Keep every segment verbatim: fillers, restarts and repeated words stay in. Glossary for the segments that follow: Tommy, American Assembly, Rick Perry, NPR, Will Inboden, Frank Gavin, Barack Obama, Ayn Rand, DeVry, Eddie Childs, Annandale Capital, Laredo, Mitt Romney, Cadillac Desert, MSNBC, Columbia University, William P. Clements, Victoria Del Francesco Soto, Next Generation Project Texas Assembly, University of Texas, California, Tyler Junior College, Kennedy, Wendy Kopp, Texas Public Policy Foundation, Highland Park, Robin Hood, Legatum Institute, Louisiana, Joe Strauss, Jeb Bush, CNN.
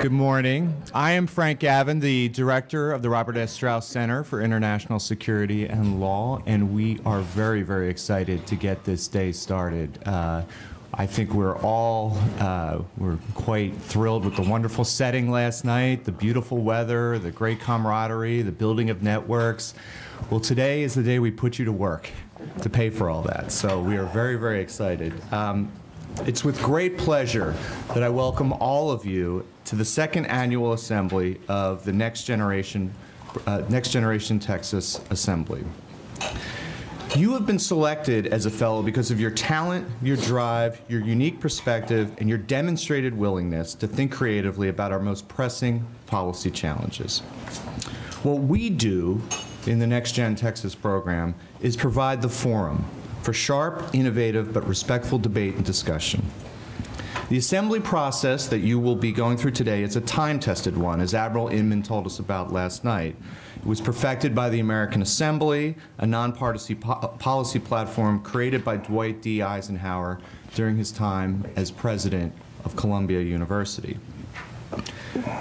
Good morning. I am Frank Gavin, the director of the Robert S. Strauss Center for International Security and Law, and we are very, very excited to get this day started. Uh, I think we're all uh, we're quite thrilled with the wonderful setting last night, the beautiful weather, the great camaraderie, the building of networks. Well, today is the day we put you to work to pay for all that, so we are very, very excited. Um, It's with great pleasure that I welcome all of you to the second annual assembly of the Next Generation, uh, Next Generation Texas Assembly. You have been selected as a fellow because of your talent, your drive, your unique perspective, and your demonstrated willingness to think creatively about our most pressing policy challenges. What we do in the Next Gen Texas program is provide the forum for sharp, innovative, but respectful debate and discussion. The assembly process that you will be going through today is a time-tested one, as Admiral Inman told us about last night. It was perfected by the American Assembly, a nonpartisan po- policy platform created by Dwight D. Eisenhower during his time as president of Columbia University.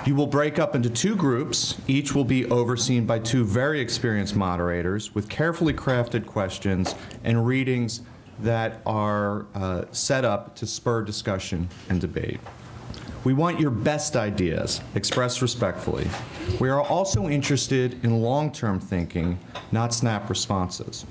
You will break up into two groups. Each will be overseen by two very experienced moderators with carefully crafted questions and readings that are uh, set up to spur discussion and debate. We want your best ideas expressed respectfully. We are also interested in long-term thinking, not snap responses.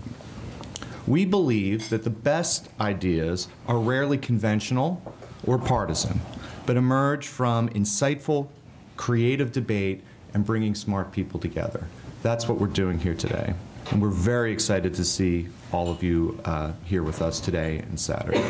We believe that the best ideas are rarely conventional or partisan, but emerge from insightful, creative debate and bringing smart people together. That's what we're doing here today. And we're very excited to see all of you uh, here with us today and Saturday.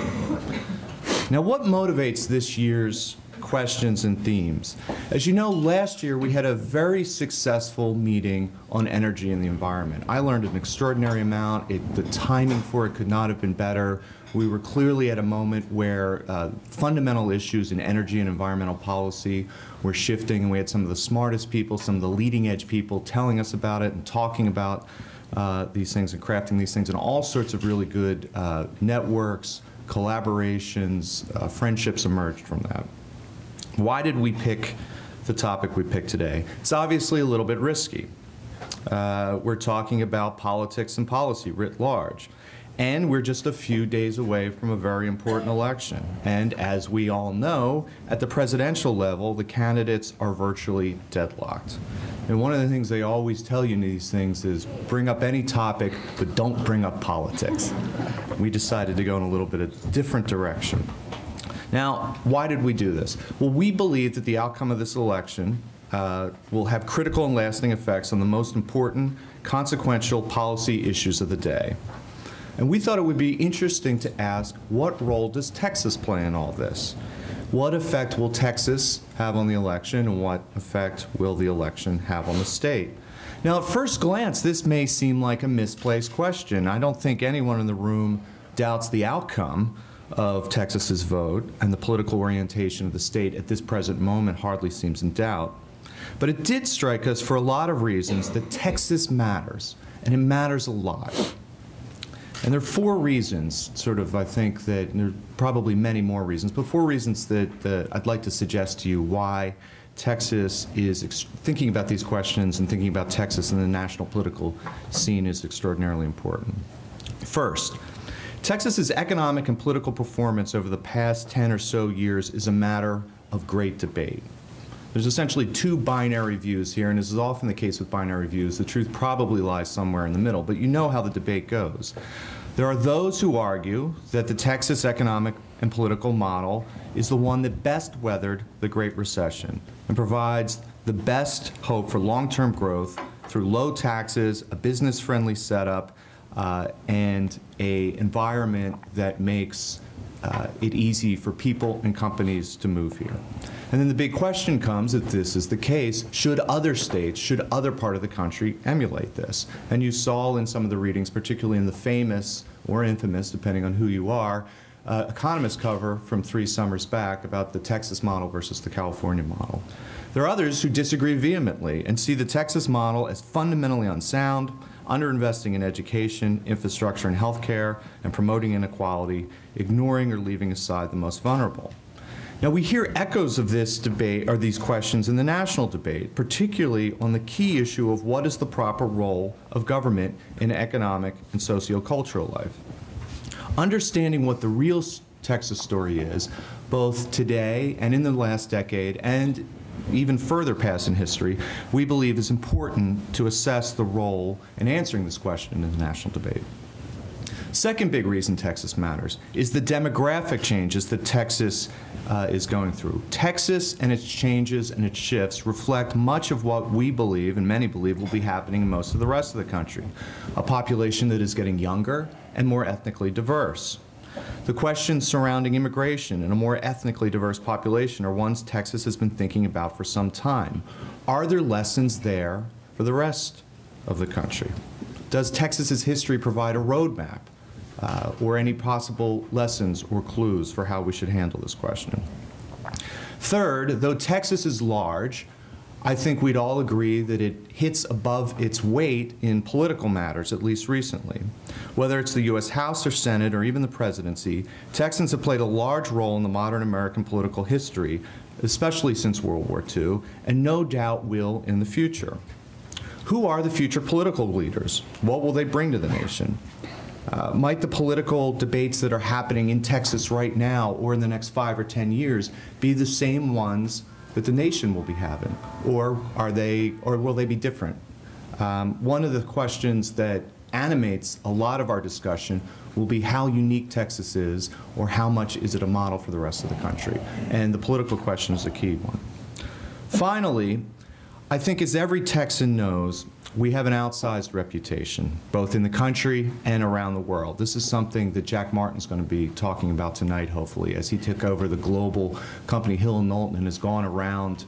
Now, what motivates this year's questions and themes? As you know, last year we had a very successful meeting on energy and the environment. I learned an extraordinary amount. It, the timing for it could not have been better. We were clearly at a moment where uh, fundamental issues in energy and environmental policy were shifting, and we had some of the smartest people, some of the leading edge people telling us about it and talking about uh, these things and crafting these things, and all sorts of really good uh, networks, collaborations, uh, friendships emerged from that. Why did we pick the topic we picked today? It's obviously a little bit risky. Uh, we're talking about politics and policy writ large. And we're just a few days away from a very important election. And as we all know, at the presidential level, the candidates are virtually deadlocked. And one of the things they always tell you in these things is bring up any topic, but don't bring up politics. We decided to go in a little bit of a different direction. Now, why did we do this? Well, we believe that the outcome of this election uh, will have critical and lasting effects on the most important, consequential policy issues of the day. And we thought it would be interesting to ask, what role does Texas play in all this? What effect will Texas have on the election, and what effect will the election have on the state? Now, at first glance, this may seem like a misplaced question. I don't think anyone in the room doubts the outcome of Texas's vote, and the political orientation of the state at this present moment hardly seems in doubt. But it did strike us, for a lot of reasons, that Texas matters, and it matters a lot. And there are four reasons, sort of, I think, that and there are probably many more reasons, but four reasons that, that I'd like to suggest to you why Texas is ex thinking about these questions and thinking about Texas in the national political scene is extraordinarily important. First, Texas's economic and political performance over the past ten or so years is a matter of great debate. There's essentially two binary views here, and this is often the case with binary views. The truth probably lies somewhere in the middle, but you know how the debate goes. There are those who argue that the Texas economic and political model is the one that best weathered the Great Recession and provides the best hope for long-term growth through low taxes, a business-friendly setup, uh, and an environment that makes Uh, it easy for people and companies to move here. And then the big question comes, if this is the case, should other states, should other part of the country emulate this? And you saw in some of the readings, particularly in the famous or infamous, depending on who you are, uh, Economist cover from three summers back about the Texas model versus the California model. There are others who disagree vehemently and see the Texas model as fundamentally unsound, underinvesting in education, infrastructure, and healthcare, and promoting inequality, ignoring or leaving aside the most vulnerable. Now, we hear echoes of this debate, or these questions, in the national debate, particularly on the key issue of what is the proper role of government in economic and sociocultural life. Understanding what the real Texas story is, both today and in the last decade, and even further past in history, we believe is important to assess the role in answering this question in the national debate. Second big reason Texas matters is the demographic changes that Texas uh, is going through. Texas and its changes and its shifts reflect much of what we believe, and many believe, will be happening in most of the rest of the country, a population that is getting younger and more ethnically diverse. The questions surrounding immigration and a more ethnically diverse population are ones Texas has been thinking about for some time. Are there lessons there for the rest of the country? Does Texas's history provide a roadmap uh, or any possible lessons or clues for how we should handle this question? Third, though Texas is large, I think we'd all agree that it hits above its weight in political matters, at least recently. Whether it's the U S House or Senate or even the presidency, Texans have played a large role in the modern American political history, especially since World War Two, and no doubt will in the future. Who are the future political leaders? What will they bring to the nation? Uh, might the political debates that are happening in Texas right now or in the next five or ten years be the same ones that the nation will be having, or are they, or will they be different? Um, one of the questions that animates a lot of our discussion will be how unique Texas is, or how much is it a model for the rest of the country? And the political question is a key one. Finally, I think as every Texan knows, we have an outsized reputation, both in the country and around the world. This is something that Jack Martin's going to be talking about tonight, hopefully, as he took over the global company Hill and Knowlton and has gone around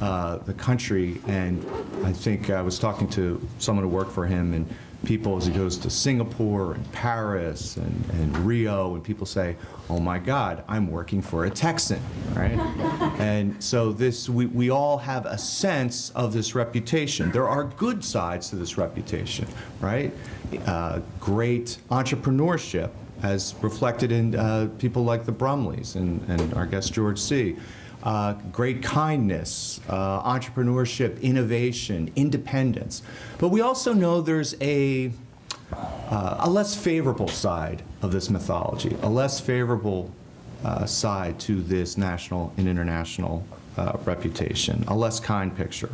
uh, the country. And I think I was talking to someone who worked for him, and people, as he goes to Singapore and Paris and, and Rio, and people say, oh my God, I'm working for a Texan, right? And so this, we, we all have a sense of this reputation. There are good sides to this reputation, right? Uh, great entrepreneurship, as reflected in uh, people like the Brumleys and, and our guest George C. Uh, great kindness, uh, entrepreneurship, innovation, independence. But we also know there's a, uh, a less favorable side of this mythology, a less favorable uh, side to this national and international uh, reputation, a less kind picture.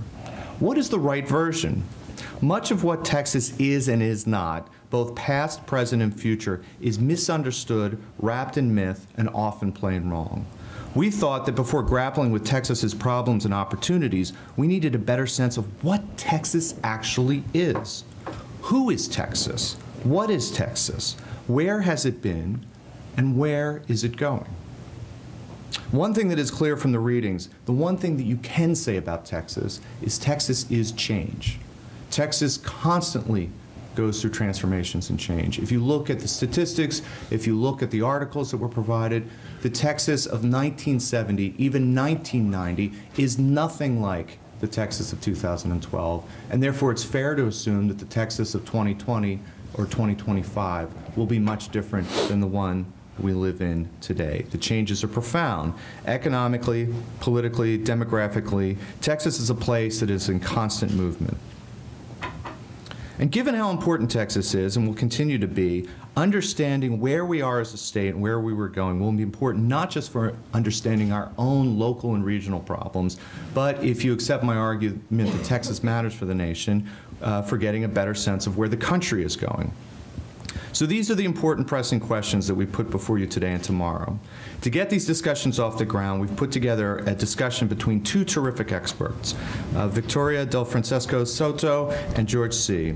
What is the right version? Much of what Texas is and is not, both past, present, and future, is misunderstood, wrapped in myth, and often plain wrong. We thought that before grappling with Texas's problems and opportunities, we needed a better sense of what Texas actually is. Who is Texas? What is Texas? Where has it been? And where is it going? One thing that is clear from the readings, the one thing that you can say about Texas is Texas is change. Texas constantly goes through transformations and change. If you look at the statistics, if you look at the articles that were provided, the Texas of nineteen seventy, even nineteen ninety, is nothing like the Texas of two thousand twelve, and therefore it's fair to assume that the Texas of twenty twenty or twenty twenty-five will be much different than the one we live in today. The changes are profound. Economically, politically, demographically, Texas is a place that is in constant movement. And given how important Texas is, and will continue to be, understanding where we are as a state and where we were going will be important not just for understanding our own local and regional problems, but if you accept my argument that Texas matters for the nation, uh, for getting a better sense of where the country is going. So these are the important pressing questions that we put before you today and tomorrow. To get these discussions off the ground, we've put together a discussion between two terrific experts, uh, Victoria Del Francesco Soto and George C.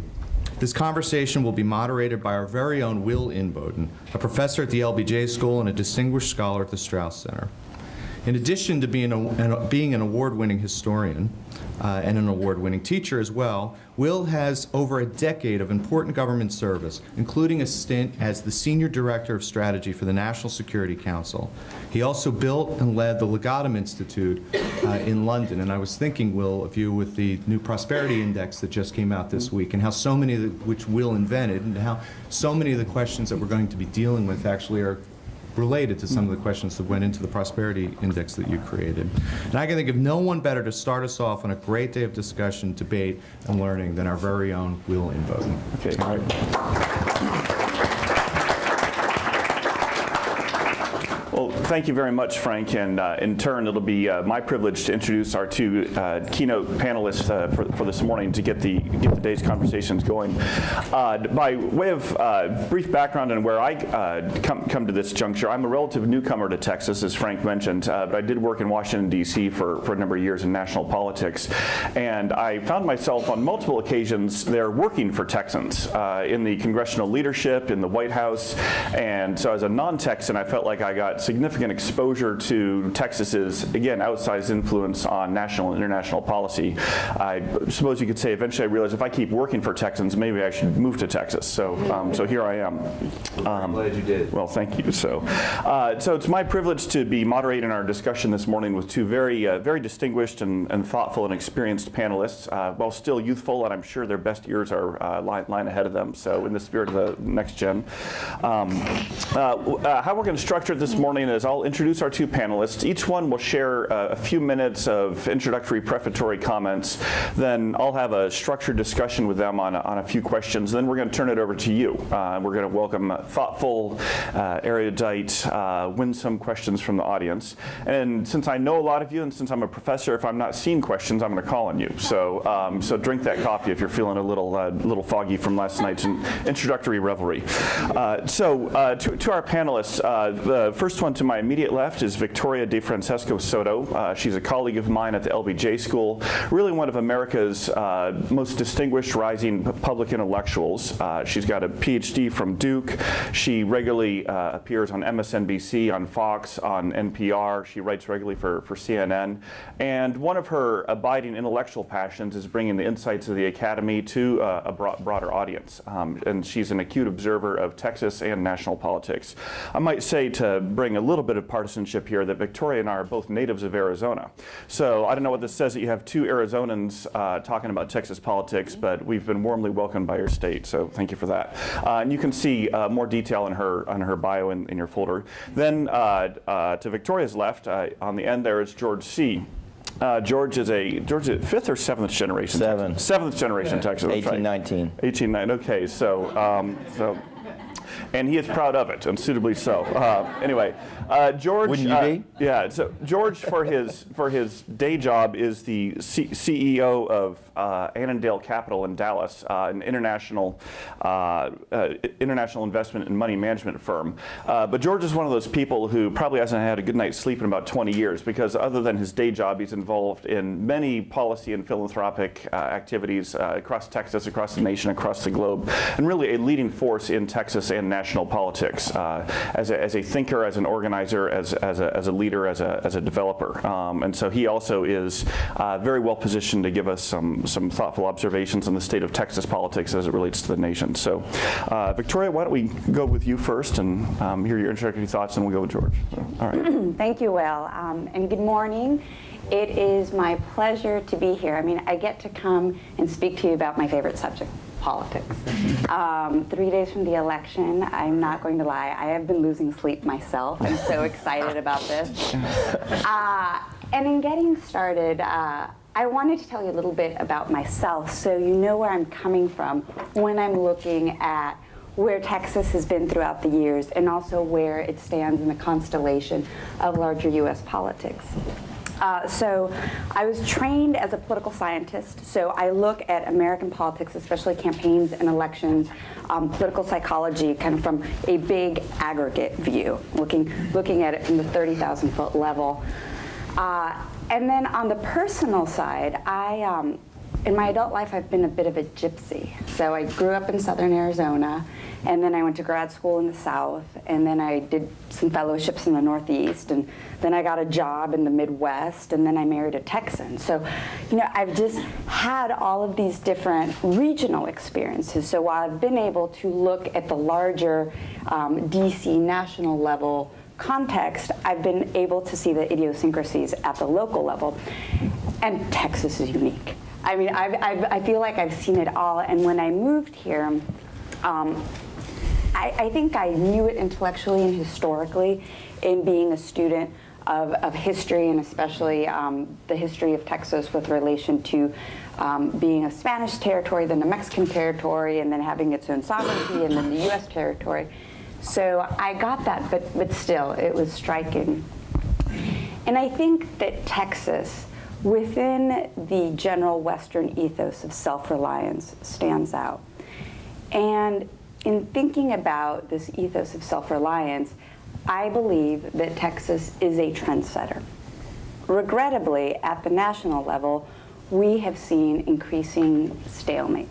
This conversation will be moderated by our very own Will Inboden, a professor at the L B J School and a distinguished scholar at the Strauss Center. In addition to being, a, being an award-winning historian uh, and an award-winning teacher as well, Will has over a decade of important government service, including a stint as the Senior Director of Strategy for the National Security Council. He also built and led the Legatum Institute uh, in London. And I was thinking, Will, of you with the new Prosperity Index that just came out this week, and how so many of the, which Will invented, and how so many of the questions that we're going to be dealing with actually are related to some of the questions that went into the Prosperity Index that you created. And I can think of no one better to start us off on a great day of discussion, debate, and learning than our very own Will Inboden. Okay, all right. Well, thank you very much, Frank. And uh, in turn, it'll be uh, my privilege to introduce our two uh, keynote panelists uh, for, for this morning to get the get the day's conversations going. Uh, by way of uh, brief background and where I uh, come come to this juncture, I'm a relative newcomer to Texas, as Frank mentioned. Uh, but I did work in Washington D C for for a number of years in national politics, and I found myself on multiple occasions there working for Texans uh, in the congressional leadership, in the White House, and so as a non-Texan, I felt like I got significant. Significant exposure to Texas's, again, outsized influence on national and international policy. I suppose you could say eventually I realized if I keep working for Texans, maybe I should move to Texas. So, um, so here I am. Um, I'm glad you did. Well, thank you. So, uh, so it's my privilege to be moderating our discussion this morning with two very, uh, very distinguished and, and thoughtful and experienced panelists, uh, while still youthful, and I'm sure their best years are uh, lying line ahead of them. So, in the spirit of the next gen, um, uh, uh, how we're going to structure this morning is I'll introduce our two panelists. Each one will share uh, a few minutes of introductory prefatory comments. Then I'll have a structured discussion with them on a, on a few questions. Then we're going to turn it over to you. Uh, we're going to welcome uh, thoughtful, uh, erudite, uh, winsome questions from the audience. And since I know a lot of you, and since I'm a professor, if I'm not seeing questions, I'm going to call on you. So, um, so drink that coffee if you're feeling a little, uh, little foggy from last night's introductory revelry. Uh, so, uh, to, to our panelists, uh, the first one to my immediate left is Victoria Del Francesco Soto. Uh, she's a colleague of mine at the L B J School, really one of America's uh, most distinguished rising public intellectuals. Uh, she's got a PhD from Duke. She regularly uh, appears on M S N B C, on Fox, on N P R. She writes regularly for, for C N N. And one of her abiding intellectual passions is bringing the insights of the academy to uh, a bro broader audience. Um, and she's an acute observer of Texas and national politics. I might say, to bring a little bit of partisanship here, that Victoria and I are both natives of Arizona. So I don't know what this says, that you have two Arizonans uh, talking about Texas politics, but we've been warmly welcomed by your state, so thank you for that. Uh, and you can see uh, more detail in her, on her bio in, in your folder. Then uh, uh, to Victoria's left, uh, on the end there is George C. Uh, George is a George is fifth or seventh generation? Seven. Texas? Seventh generation, yeah. Texas. eighteen nineteen. eighteen nineteen, okay, so, um, so and he is proud of it, and suitably so. Uh, anyway, uh, George. Wouldn't you uh, be? Yeah. So George, for his for his day job, is the C CEO of uh, Annandale Capital in Dallas, uh, an international uh, uh, international investment and money management firm. Uh, but George is one of those people who probably hasn't had a good night's sleep in about twenty years, because other than his day job, he's involved in many policy and philanthropic uh, activities uh, across Texas, across the nation, across the globe, and really a leading force in Texas and national politics uh, as, a, as a thinker, as an organizer, as, as, a, as a leader, as a, as a developer. Um, and so he also is uh, very well positioned to give us some, some thoughtful observations on the state of Texas politics as it relates to the nation. So uh, Victoria, why don't we go with you first and um, hear your introductory thoughts, and we'll go with George. So, all right. Thank you, Will, um, and good morning. It is my pleasure to be here. I mean, I get to come and speak to you about my favorite subject, politics. Um, three days from the election, I'm not going to lie, I have been losing sleep myself. I'm so excited about this. Uh, and in getting started, uh, I wanted to tell you a little bit about myself so you know where I'm coming from when I'm looking at where Texas has been throughout the years and also where it stands in the constellation of larger U S politics. Uh, so I was trained as a political scientist, so I look at American politics, especially campaigns and elections, um, political psychology, kind of from a big aggregate view, looking, looking at it from the thirty thousand foot level. Uh, and then on the personal side, I, um, in my adult life, I've been a bit of a gypsy. So I grew up in southern Arizona, and then I went to grad school in the South, and then I did some fellowships in the Northeast, and then I got a job in the Midwest, and then I married a Texan. So, you know, I've just had all of these different regional experiences. So while I've been able to look at the larger um, D C national level context, I've been able to see the idiosyncrasies at the local level. And Texas is unique. I mean, I've, I've, I feel like I've seen it all, and when I moved here, um, I, I think I knew it intellectually and historically in being a student of, of history, and especially um, the history of Texas with relation to um, being a Spanish territory, then a Mexican territory, and then having its own sovereignty, and then the U S territory. So I got that, but, but still, it was striking. And I think that Texas, within the general Western ethos of self-reliance, stands out. And in thinking about this ethos of self-reliance, I believe that Texas is a trendsetter. Regrettably, at the national level, we have seen increasing stalemate.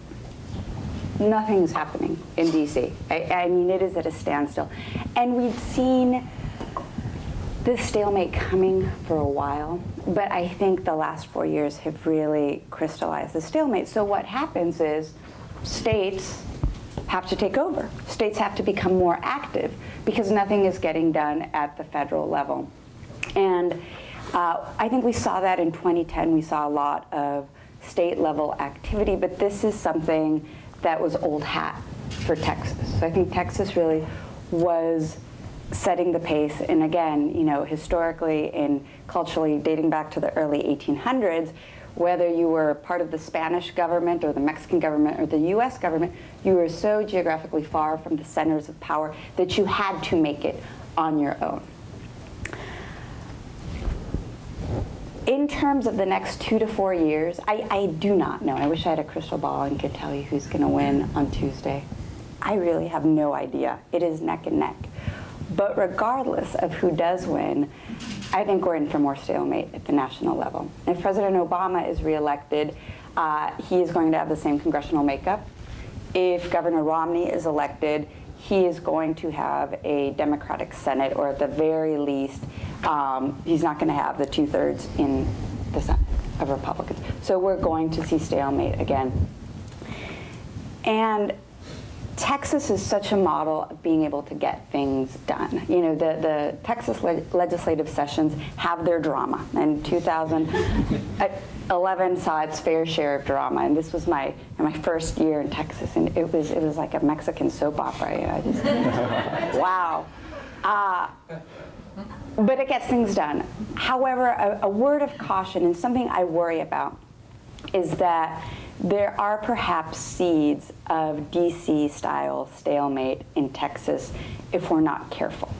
Nothing is happening in D C. I, I mean, it is at a standstill. And we've seen this stalemate coming for a while, but I think the last four years have really crystallized the stalemate. So what happens is states have to take over. States have to become more active because nothing is getting done at the federal level. And uh, I think we saw that in twenty ten. We saw a lot of state-level activity, but this is something that was old hat for Texas. So I think Texas really was setting the pace. And again, you know, historically and culturally, dating back to the early eighteen hundreds, whether you were part of the Spanish government or the Mexican government or the U S government, you were so geographically far from the centers of power that you had to make it on your own. In terms of the next two to four years, I, I do not know. I wish I had a crystal ball and could tell you who's going to win on Tuesday. I really have no idea. It is neck and neck. But regardless of who does win, I think we're in for more stalemate at the national level. If President Obama is reelected, uh, he is going to have the same congressional makeup. If Governor Romney is elected, he is going to have a Democratic Senate, or at the very least, um, he's not going to have the two-thirds in the Senate of Republicans. So we're going to see stalemate again. And Texas is such a model of being able to get things done. You know, the, the Texas le legislative sessions have their drama. And two thousand eleven saw its fair share of drama. And this was my my first year in Texas, and it was it was like a Mexican soap opera. You know, I just, wow. Uh, but it gets things done. However, a, a word of caution, and something I worry about, is that there are perhaps seeds of D C-style stalemate in Texas if we're not careful,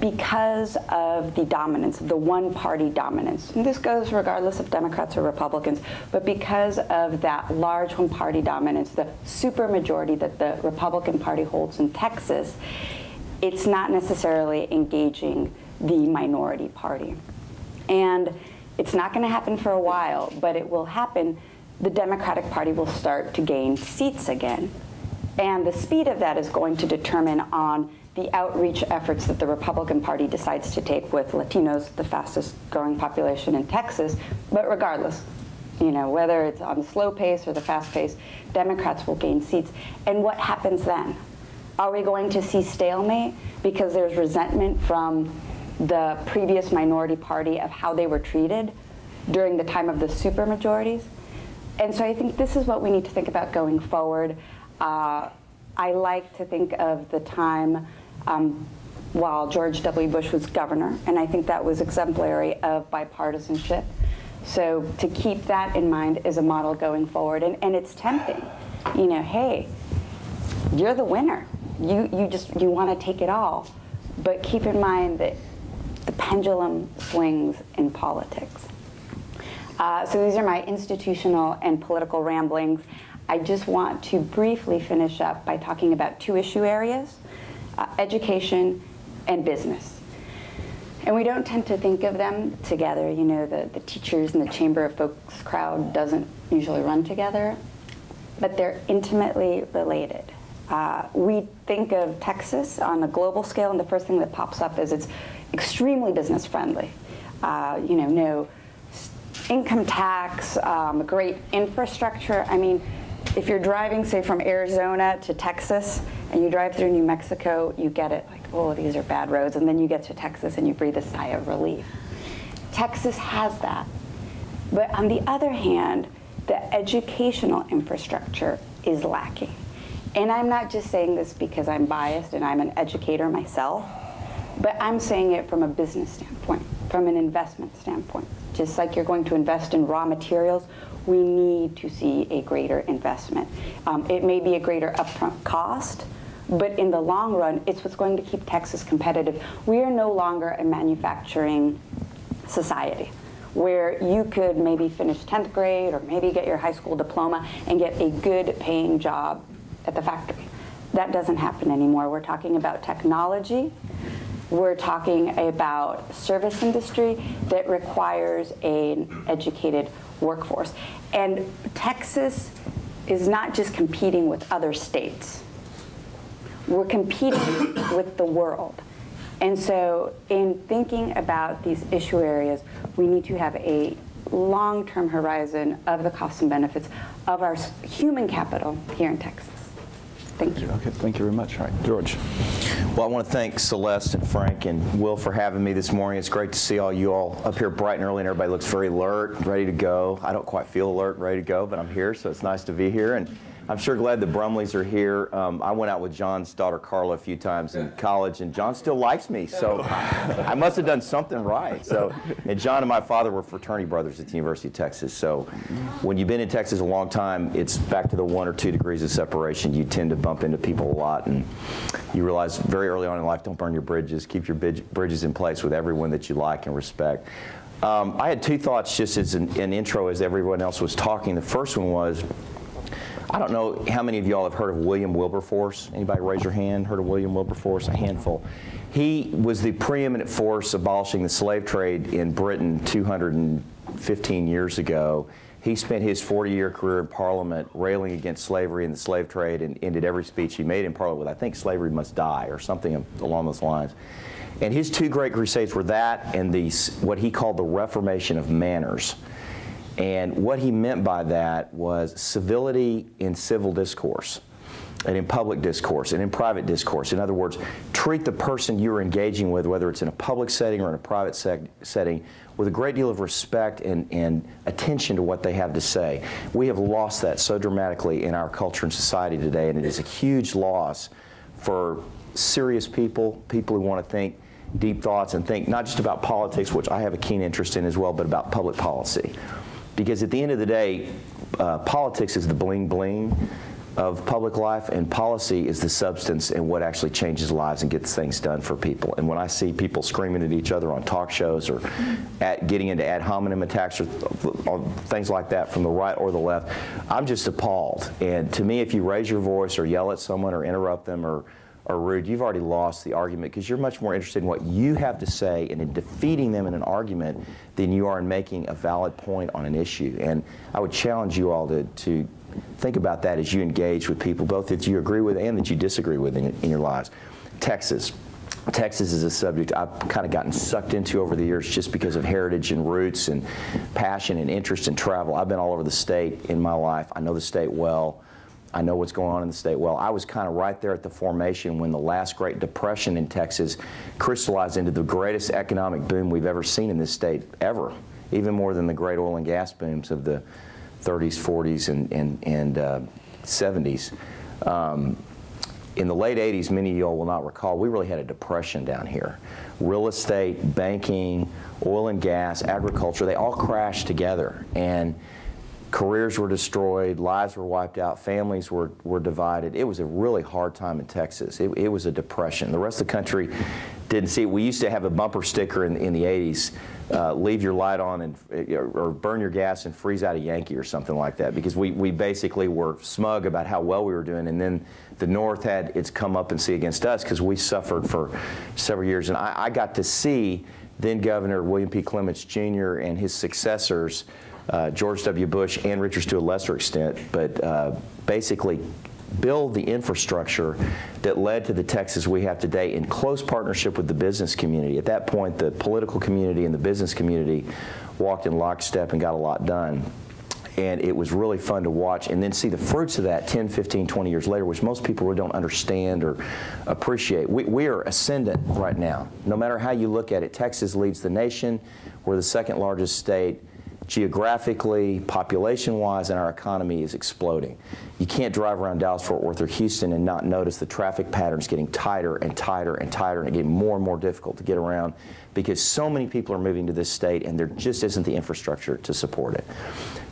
because of the dominance, the one-party dominance. And this goes regardless of Democrats or Republicans, but because of that large one-party dominance, the supermajority that the Republican Party holds in Texas, it's not necessarily engaging the minority party. And it's not going to happen for a while, but it will happen. The Democratic Party will start to gain seats again. And the speed of that is going to determine on the outreach efforts that the Republican Party decides to take with Latinos, the fastest growing population in Texas. But regardless, you know, whether it's on the slow pace or the fast pace, Democrats will gain seats. And what happens then? Are we going to see stalemate because there's resentment from the previous minority party of how they were treated during the time of the supermajorities? And so I think this is what we need to think about going forward. Uh, I like to think of the time um, while George W. Bush was governor, and I think that was exemplary of bipartisanship. So to keep that in mind is a model going forward. And, and it's tempting. You know, hey, you're the winner. You, you just, you want to take it all. But keep in mind that the pendulum swings in politics. Uh, so these are my institutional and political ramblings. I just want to briefly finish up by talking about two issue areas, uh, education and business. And we don't tend to think of them together. You know, the, the teachers and the Chamber of Folks crowd doesn't usually run together, but they're intimately related. Uh, we think of Texas on a global scale, and the first thing that pops up is it's extremely business friendly. Uh, you know, no income tax, um, great infrastructure. I mean, if you're driving, say, from Arizona to Texas, and you drive through New Mexico, you get it, like, oh, these are bad roads. And then you get to Texas, and you breathe a sigh of relief. Texas has that. But on the other hand, the educational infrastructure is lacking. And I'm not just saying this because I'm biased and I'm an educator myself, but I'm saying it from a business standpoint, from an investment standpoint. Just like you're going to invest in raw materials, we need to see a greater investment. Um, it may be a greater upfront cost, but in the long run, it's what's going to keep Texas competitive. We are no longer a manufacturing society where you could maybe finish tenth grade or maybe get your high school diploma and get a good paying job at the factory. That doesn't happen anymore. We're talking about technology. We're talking about service industry that requires an educated workforce. And Texas is not just competing with other states. We're competing with the world. And so in thinking about these issue areas, we need to have a long-term horizon of the costs and benefits of our human capital here in Texas. Thank you. Okay, thank you very much. All right, George. Well, I want to thank Celeste and Frank and Will for having me this morning. It's great to see all you all up here bright and early, and everybody looks very alert, ready to go. I don't quite feel alert, ready to go, but I'm here, so it's nice to be here. And I'm sure glad the Brumleys are here. Um, I went out with John's daughter Carla a few times in college, and John still likes me, so I must have done something right. So, and John and my father were fraternity brothers at the University of Texas. So when you've been in Texas a long time, it's back to the one or two degrees of separation. You tend to bump into people a lot, and you realize very early on in life, don't burn your bridges. Keep your bridges in place with everyone that you like and respect. Um, I had two thoughts just as an, an intro as everyone else was talking. The first one was, I don't know how many of y'all have heard of William Wilberforce. Anybody raise your hand? Heard of William Wilberforce? A handful. He was the preeminent force abolishing the slave trade in Britain two hundred fifteen years ago. He spent his forty-year career in Parliament railing against slavery and the slave trade, and ended every speech he made in Parliament with, "I think slavery must die," or something along those lines. And his two great crusades were that and the, what he called the Reformation of Manners. And what he meant by that was civility in civil discourse, and in public discourse, and in private discourse. In other words, treat the person you're engaging with, whether it's in a public setting or in a private se setting, with a great deal of respect and, and attention to what they have to say. We have lost that so dramatically in our culture and society today, and it is a huge loss for serious people, people who want to think deep thoughts and think not just about politics, which I have a keen interest in as well, but about public policy. Because at the end of the day, uh, politics is the bling bling of public life, and policy is the substance and what actually changes lives and gets things done for people. And when I see people screaming at each other on talk shows or at getting into ad hominem attacks or th on things like that from the right or the left, I'm just appalled. And to me, if you raise your voice or yell at someone or interrupt them or are rude, you've already lost the argument, because you're much more interested in what you have to say and in defeating them in an argument than you are in making a valid point on an issue. And I would challenge you all to, to think about that as you engage with people, both that you agree with and that you disagree with in, in your lives. Texas. Texas is a subject I've kind of gotten sucked into over the years just because of heritage and roots and passion and interest in travel. I've been all over the state in my life. I know the state well. I know what's going on in the state. Well, I was kind of right there at the formation when the last Great Depression in Texas crystallized into the greatest economic boom we've ever seen in this state ever, even more than the great oil and gas booms of the thirties, forties, and, and, and uh, seventies. Um, in the late eighties, many of y'all will not recall, we really had a depression down here. Real estate, banking, oil and gas, agriculture, they all crashed together. And careers were destroyed, lives were wiped out, families were, were divided. It was a really hard time in Texas. It, it was a depression. The rest of the country didn't see it. We used to have a bumper sticker in, in the eighties, uh, leave your light on and or burn your gas and freeze out a Yankee or something like that, because we, we basically were smug about how well we were doing. And then the North had its come up and see against us because we suffered for several years. And I, I got to see then Governor William P. Clements Junior and his successors, Uh, George W. Bush and Richards to a lesser extent, but uh, basically build the infrastructure that led to the Texas we have today in close partnership with the business community. At that point, the political community and the business community walked in lockstep and got a lot done. And it was really fun to watch and then see the fruits of that ten, fifteen, twenty years later, which most people really don't understand or appreciate. We, we are ascendant right now. No matter how you look at it, Texas leads the nation. We're the second largest state. geographically, population-wise, and our economy is exploding. You can't drive around Dallas, Fort Worth, or Houston and not notice the traffic patterns getting tighter and tighter and tighter and getting more and more difficult to get around because so many people are moving to this state and there just isn't the infrastructure to support it.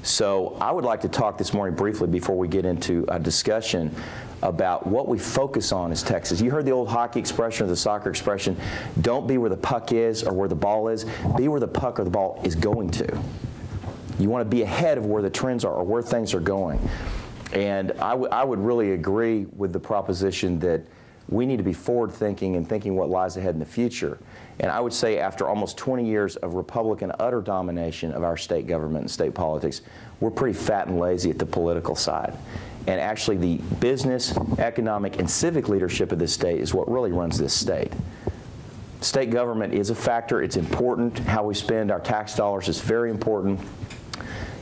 So I would like to talk this morning briefly before we get into a discussion about what we focus on as Texas. You heard the old hockey expression or the soccer expression, don't be where the puck is or where the ball is, be where the puck or the ball is going to. You want to be ahead of where the trends are or where things are going. And I, I would really agree with the proposition that we need to be forward-thinking and thinking what lies ahead in the future. And I would say after almost twenty years of Republican utter domination of our state government and state politics, we're pretty fat and lazy at the political side. And actually the business, economic, and civic leadership of this state is what really runs this state. State government is a factor. It's important. How we spend our tax dollars is very important.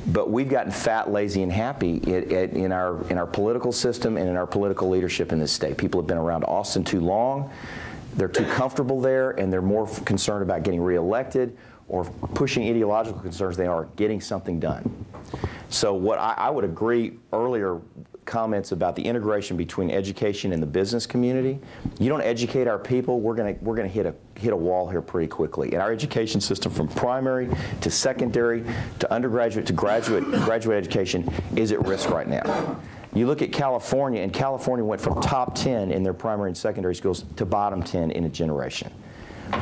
But we've gotten fat, lazy, and happy in, in, our, in our political system and in our political leadership in this state. People have been around Austin too long. They're too comfortable there, and they're more concerned about getting reelected or pushing ideological concerns than they are getting something done. So what I, I would agree earlier comments about the integration between education and the business community. You don't educate our people, we're going we're gonna hit a, hit a wall here pretty quickly. And our education system from primary to secondary to undergraduate to graduate, graduate education is at risk right now. You look at California, and California went from top ten in their primary and secondary schools to bottom ten in a generation.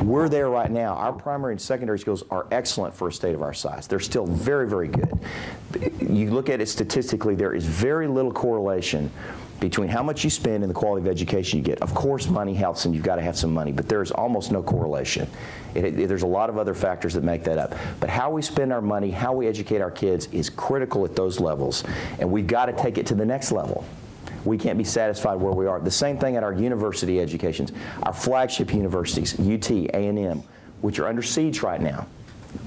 We're there right now. Our primary and secondary schools are excellent for a state of our size. They're still very, very good. You look at it statistically, there is very little correlation between how much you spend and the quality of education you get. Of course, money helps, and you've got to have some money, but there is almost no correlation. It, it, there's a lot of other factors that make that up. But how we spend our money, how we educate our kids is critical at those levels, and we've got to take it to the next level. We can't be satisfied where we are. The same thing at our university educations, our flagship universities, U T, A and M, which are under siege right now.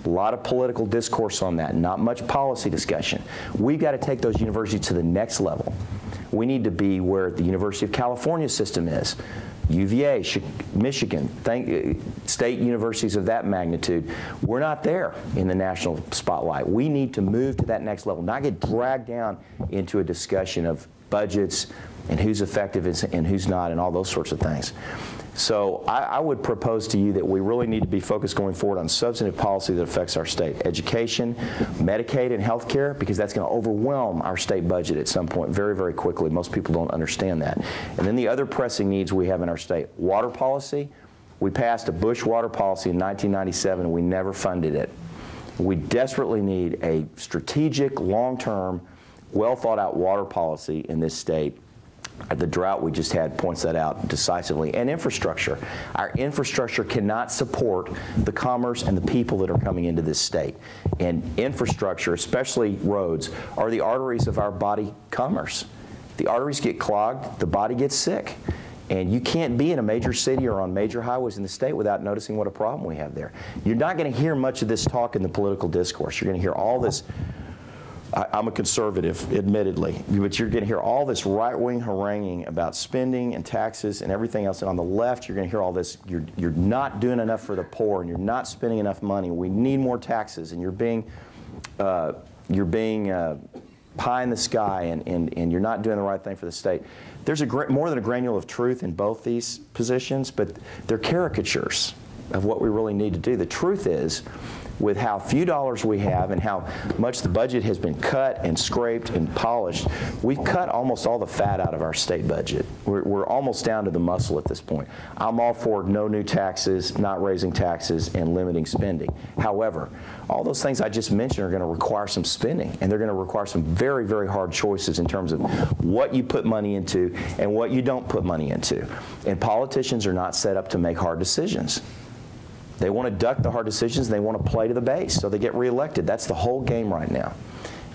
A lot of political discourse on that, not much policy discussion. We've got to take those universities to the next level. We need to be where the University of California system is, U V A, Michigan, state universities of that magnitude. We're not there in the national spotlight. We need to move to that next level, not get dragged down into a discussion of budgets and who's effective and who's not and all those sorts of things. So I, I would propose to you that we really need to be focused going forward on substantive policy that affects our state. Education, Medicaid, and health care, because that's going to overwhelm our state budget at some point very, very quickly. Most people don't understand that. And then the other pressing needs we have in our state, water policy. We passed a Bush water policy in nineteen ninety-seven, and we never funded it. We desperately need a strategic, long-term, well-thought-out water policy in this state. The drought we just had points that out decisively. And infrastructure. Our infrastructure cannot support the commerce and the people that are coming into this state. And infrastructure, especially roads, are the arteries of our body commerce. The arteries get clogged, the body gets sick. And you can't be in a major city or on major highways in the state without noticing what a problem we have there. You're not going to hear much of this talk in the political discourse. You're going to hear all this. I'm a conservative, admittedly, but you're going to hear all this right-wing haranguing about spending and taxes and everything else. And on the left, you're going to hear all this, you're, you're not doing enough for the poor and you're not spending enough money. We need more taxes and you're being, uh, you're being uh, pie in the sky and, and, and you're not doing the right thing for the state. There's a gr- more than a granule of truth in both these positions, but they're caricatures of what we really need to do. The truth is, with how few dollars we have and how much the budget has been cut and scraped and polished, we've cut almost all the fat out of our state budget. We're, we're almost down to the muscle at this point. I'm all for no new taxes, not raising taxes, and limiting spending. However, all those things I just mentioned are going to require some spending, and they're going to require some very, very hard choices in terms of what you put money into and what you don't put money into. And politicians are not set up to make hard decisions. They want to duck the hard decisions, and they want to play to the base, so they get reelected. That's the whole game right now.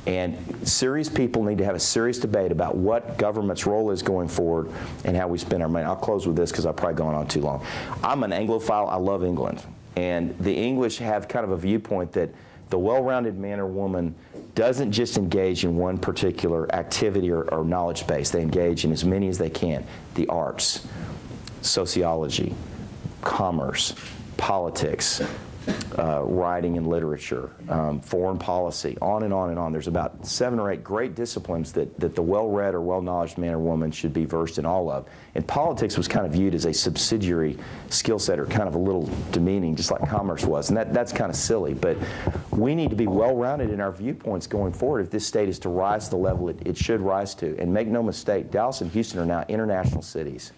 And serious people need to have a serious debate about what government's role is going forward and how we spend our money. I'll close with this because I've probably gone on too long. I'm an Anglophile. I love England. And the English have kind of a viewpoint that the well-rounded man or woman doesn't just engage in one particular activity or, or knowledge base. They engage in as many as they can. The arts, sociology, commerce, politics, uh, writing and literature, um, foreign policy, on and on and on. There's about seven or eight great disciplines that, that the well-read or well-knowledged man or woman should be versed in all of. And politics was kind of viewed as a subsidiary skill set, or kind of a little demeaning, just like commerce was. And that, that's kind of silly. But we need to be well-rounded in our viewpoints going forward if this state is to rise to the level it, it should rise to. And make no mistake, Dallas and Houston are now international cities,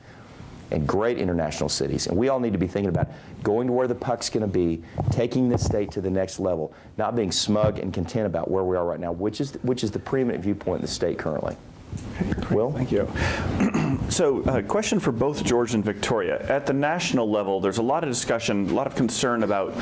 and great international cities. And we all need to be thinking about going to where the puck's going to be, taking this state to the next level, not being smug and content about where we are right now, which is, which is the preeminent viewpoint in the state currently. Okay, Will? Thank you. So a uh, question for both George and Victoria. At the national level, there's a lot of discussion, a lot of concern about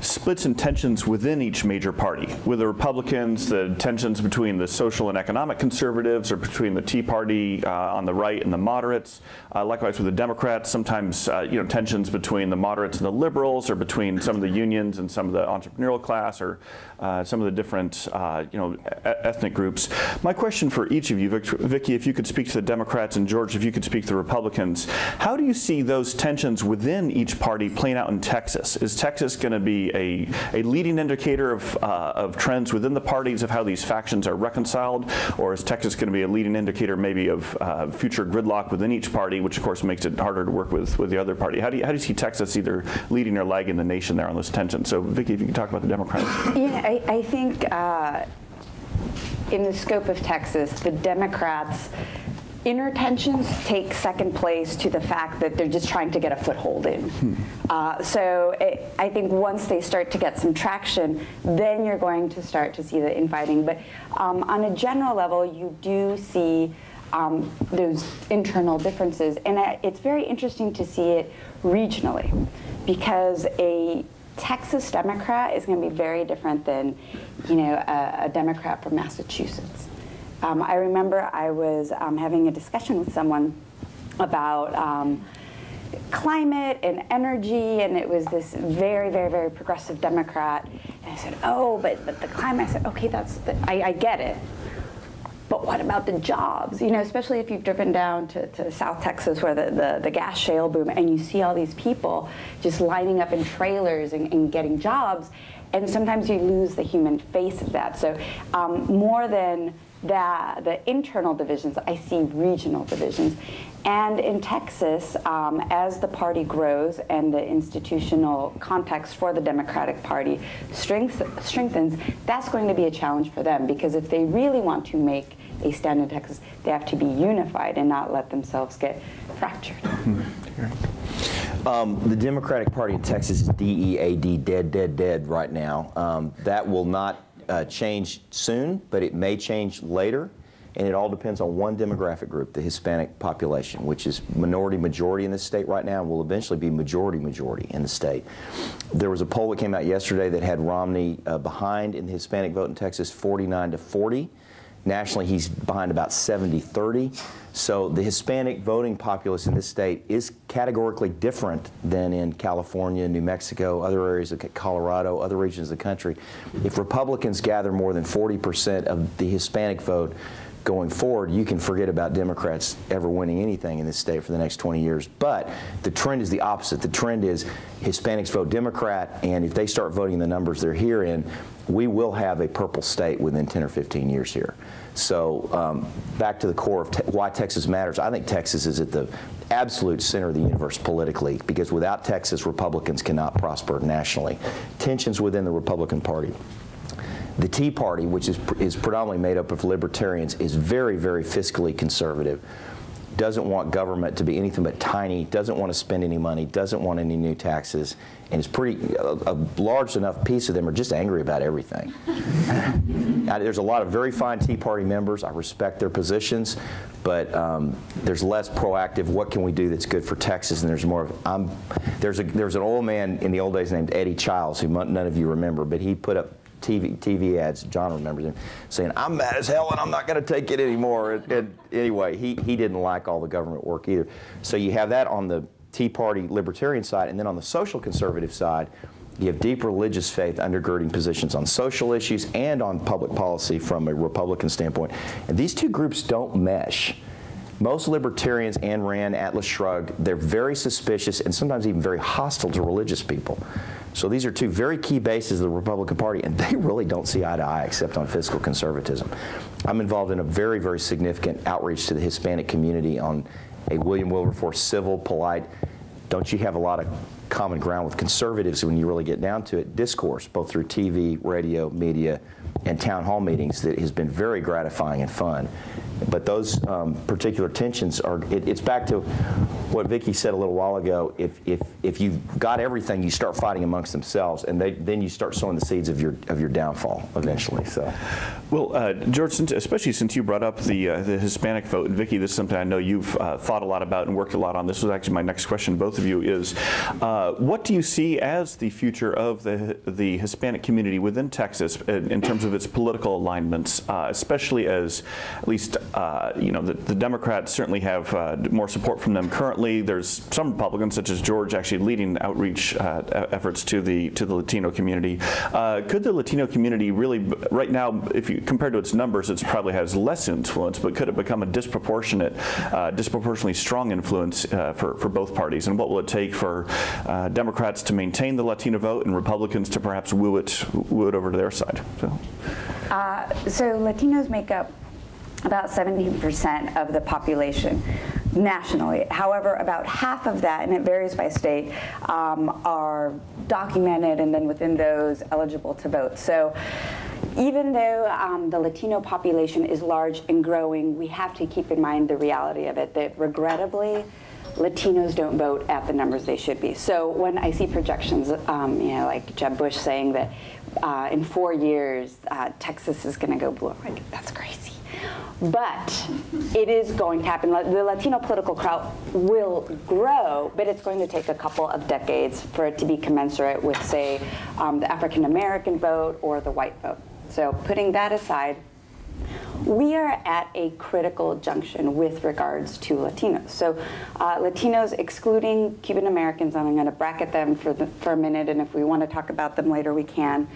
splits and tensions within each major party. With the Republicans, the tensions between the social and economic conservatives, or between the Tea Party uh, on the right and the moderates. Uh, likewise with the Democrats, sometimes uh, you know, tensions between the moderates and the liberals, or between some of the unions and some of the entrepreneurial class, or uh, some of the different uh, you know, ethnic groups. My question for each of you, Victor Vicki, if you could speak to the Democrats, and George, if you could speak to the Republicans, how do you see those tensions within each party playing out in Texas? Is Texas going to be a, a leading indicator of, uh, of trends within the parties, of how these factions are reconciled? Or is Texas going to be a leading indicator maybe of uh, future gridlock within each party, which of course makes it harder to work with, with the other party? How do you, how do you see Texas either leading or lagging the nation there on those tensions? So Vicki, if you can talk about the Democrats. Yeah, I, I think uh, in the scope of Texas, the Democrats' inner tensions take second place to the fact that they're just trying to get a foothold in. Hmm. Uh, so it, I think once they start to get some traction, then you're going to start to see the infighting. But um, on a general level, you do see um, those internal differences. And it's very interesting to see it regionally, because a Texas Democrat is going to be very different than, you know, a, a Democrat from Massachusetts. Um, I remember I was um, having a discussion with someone about um, climate and energy, and it was this very, very, very progressive Democrat. And I said, oh, but, but the climate, I said, okay, that's the, I, I get it. But what about the jobs? You know, especially if you've driven down to, to South Texas, where the, the, the gas shale boom, and you see all these people just lining up in trailers and, and getting jobs, and sometimes you lose the human face of that. So um, more than the, the internal divisions, I see regional divisions. And in Texas, um, as the party grows and the institutional context for the Democratic Party strengthens, that's going to be a challenge for them, because if they really want to make a stand in Texas, they have to be unified and not let themselves get fractured. Um, the Democratic Party in Texas is D E A D, dead, dead, dead right now. Um, that will not uh, change soon, but it may change later. And it all depends on one demographic group, the Hispanic population, which is minority-majority in this state right now, and will eventually be majority-majority in the state. There was a poll that came out yesterday that had Romney uh, behind in the Hispanic vote in Texas, forty-nine to forty. Nationally, he's behind about seventy thirty. So the Hispanic voting populace in this state is categorically different than in California, New Mexico, other areas of Colorado, other regions of the country. If Republicans gather more than forty percent of the Hispanic vote going forward, you can forget about Democrats ever winning anything in this state for the next twenty years. But the trend is the opposite. The trend is Hispanics vote Democrat, and if they start voting the numbers they're here in, we will have a purple state within ten or fifteen years here. So um, back to the core of te why Texas matters. I think Texas is at the absolute center of the universe politically, because without Texas, Republicans cannot prosper nationally. Tensions within the Republican Party. The Tea Party, which is, is predominantly made up of libertarians, is very, very fiscally conservative, doesn't want government to be anything but tiny, doesn't want to spend any money, doesn't want any new taxes, and it's pretty, a, a large enough piece of them are just angry about everything. Now, there's a lot of very fine Tea Party members. I respect their positions, but um, there's less proactive, what can we do that's good for Texas, and there's more of, I'm, there's, a, there's an old man in the old days named Eddie Childs, who none of you remember, but he put up T V, T V ads, John remembers him, saying, I'm mad as hell and I'm not going to take it anymore. And, and anyway, he, he didn't like all the government work either. So you have that on the Tea Party libertarian side, and then on the social conservative side, you have deep religious faith undergirding positions on social issues and on public policy from a Republican standpoint. And these two groups don't mesh. Most libertarians, Ayn Rand, Atlas Shrugged, they're very suspicious and sometimes even very hostile to religious people. So these are two very key bases of the Republican Party, and they really don't see eye to eye except on fiscal conservatism. I'm involved in a very, very significant outreach to the Hispanic community on a William Wilberforce civil, polite, don't you have a lot of common ground with conservatives when you really get down to it, discourse, both through T V, radio, media, and town hall meetings that has been very gratifying and fun. But those um, particular tensions are, it, it's back to what Vicki said a little while ago, if, if, if you've got everything, you start fighting amongst themselves, and they, then you start sowing the seeds of your, of your downfall eventually. So, well, uh, George, since, especially since you brought up the, uh, the Hispanic vote, and Vicki, this is something I know you've uh, thought a lot about and worked a lot on. This was actually my next question, both of you, is uh, what do you see as the future of the, the Hispanic community within Texas in, in terms of its political alignments, uh, especially as, at least, Uh, you know, the, the Democrats certainly have uh, more support from them currently. There's some Republicans, such as George, actually leading outreach uh, efforts to the to the Latino community. Uh, could the Latino community really, right now, if you compared to its numbers, it probably has less influence, but could it become a disproportionate, uh, disproportionately strong influence uh, for for both parties? And what will it take for uh, Democrats to maintain the Latino vote and Republicans to perhaps woo it woo it over to their side? So, uh, so Latinos make up about seventeen percent of the population nationally. However, about half of that, and it varies by state, um, are documented and then within those eligible to vote. So even though um, the Latino population is large and growing, we have to keep in mind the reality of it, that regrettably, Latinos don't vote at the numbers they should be. So when I see projections, um, you know, like Jeb Bush saying that uh, in four years, uh, Texas is gonna go blue, I'm like, that's crazy. But it is going to happen. The Latino political crowd will grow, but it's going to take a couple of decades for it to be commensurate with, say, um, the African American vote or the white vote. So putting that aside, we are at a critical junction with regards to Latinos. So uh, Latinos, excluding Cuban Americans, and I'm going to bracket them for, the, for a minute, and if we want to talk about them later, we can,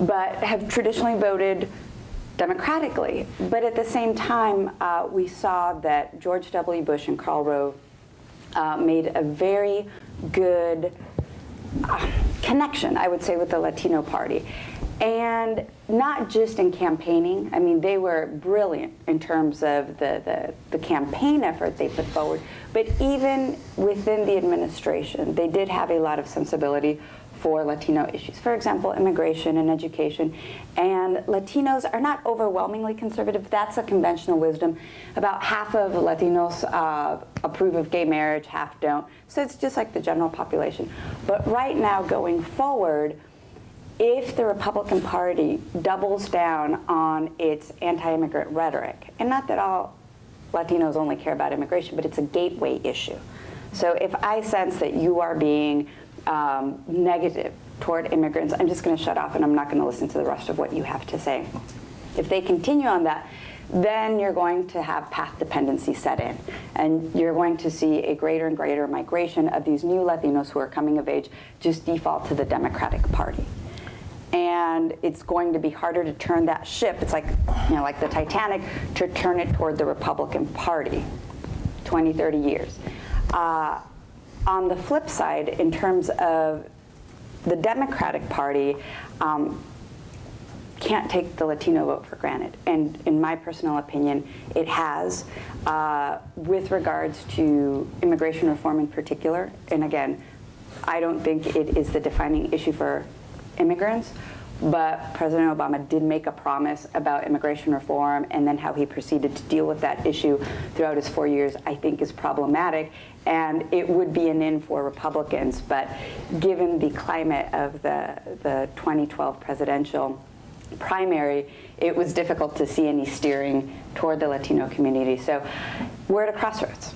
but have traditionally voted democratically. But at the same time, uh, we saw that George W. Bush and Karl Rove uh, made a very good uh, connection, I would say, with the Latino Party. And not just in campaigning. I mean, they were brilliant in terms of the, the, the campaign effort they put forward. But even within the administration, they did have a lot of sensibility for Latino issues, for example, immigration and education. And Latinos are not overwhelmingly conservative. That's a conventional wisdom. About half of Latinos uh, approve of gay marriage, half don't. So it's just like the general population. But right now, going forward, if the Republican Party doubles down on its anti-immigrant rhetoric, and not that all Latinos only care about immigration, but it's a gateway issue. So if I sense that you are being Um, negative toward immigrants, I'm just going to shut off and I'm not going to listen to the rest of what you have to say. If they continue on that, then you're going to have path dependency set in, and you're going to see a greater and greater migration of these new Latinos who are coming of age just default to the Democratic Party. And it's going to be harder to turn that ship, it's like, you know, like the Titanic, to turn it toward the Republican Party, twenty, thirty years. Uh, On the flip side, in terms of the Democratic Party, um, can't take the Latino vote for granted. And in my personal opinion, it has, uh, with regards to immigration reform in particular. And again, I don't think it is the defining issue for immigrants, but President Obama did make a promise about immigration reform, and then how he proceeded to deal with that issue throughout his four years, I think, is problematic. And it would be an in for Republicans, but given the climate of the, the twenty twelve presidential primary, it was difficult to see any steering toward the Latino community. So we're at a crossroads.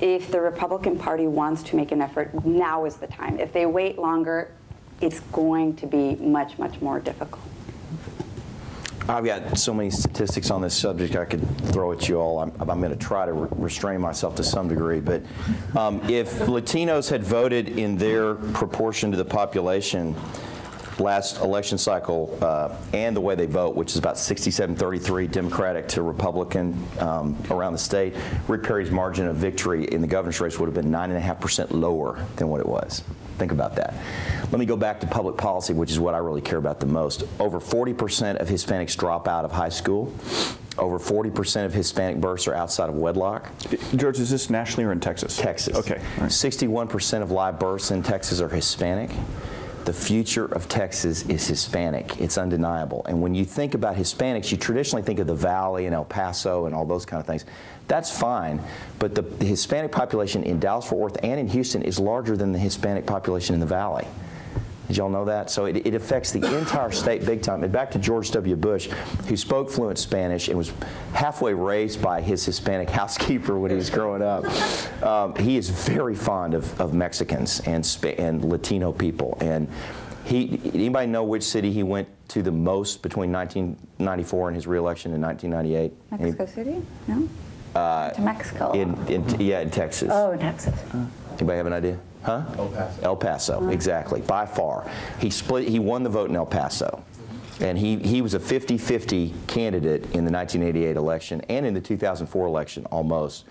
If the Republican Party wants to make an effort, now is the time. If they wait longer, it's going to be much, much more difficult. I've got so many statistics on this subject I could throw at you all. I'm, I'm going to try to re restrain myself to some degree. But um, if Latinos had voted in their proportion to the population, last election cycle uh, and the way they vote, which is about sixty-seven thirty-three Democratic to Republican um, around the state, Rick Perry's margin of victory in the governor's race would have been nine point five percent lower than what it was. Think about that. Let me go back to public policy, which is what I really care about the most. Over forty percent of Hispanics drop out of high school. Over forty percent of Hispanic births are outside of wedlock. George, is this nationally or in Texas? Texas. Okay. sixty-one percent of live births in Texas are Hispanic. The future of Texas is Hispanic. It's undeniable. And when you think about Hispanics, you traditionally think of the Valley and El Paso and all those kind of things. That's fine, but the, the Hispanic population in Dallas-Fort Worth and in Houston is larger than the Hispanic population in the Valley. Did y'all know that? So it, it affects the entire state big time. And back to George W. Bush, who spoke fluent Spanish and was halfway raised by his Hispanic housekeeper when he was growing up. Um, he is very fond of, of Mexicans and, Sp and Latino people. And he, anybody know which city he went to the most between nineteen ninety-four and his reelection in nineteen ninety-eight? Mexico Any, City? No? Uh, to Mexico? In, in, yeah, in Texas. Oh, in Texas. Uh. Anybody have an idea? Huh? El Paso. El Paso, huh. Exactly. By far. He split, he won the vote in El Paso. And he, he was a fifty fifty candidate in the nineteen eighty-eight election and in the two thousand four election almost.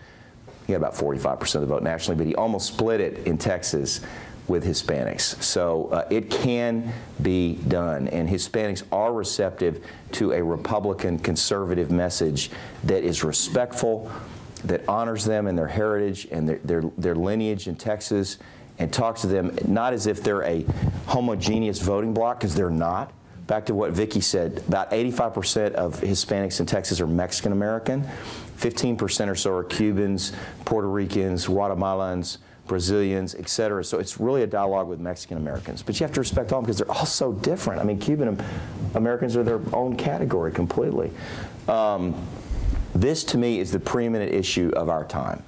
He had about forty-five percent of the vote nationally, but he almost split it in Texas with Hispanics. So uh, it can be done. And Hispanics are receptive to a Republican conservative message that is respectful, that honors them and their heritage and their, their, their lineage in Texas, and talks to them not as if they're a homogeneous voting bloc, because they're not. Back to what Vicki said, about eighty-five percent of Hispanics in Texas are Mexican American, fifteen percent or so are Cubans, Puerto Ricans, Guatemalans, Brazilians, et cetera. So it's really a dialogue with Mexican Americans. But you have to respect all of them because they're all so different. I mean, Cuban Americans are their own category completely. Um, This, to me, is the preeminent issue of our time.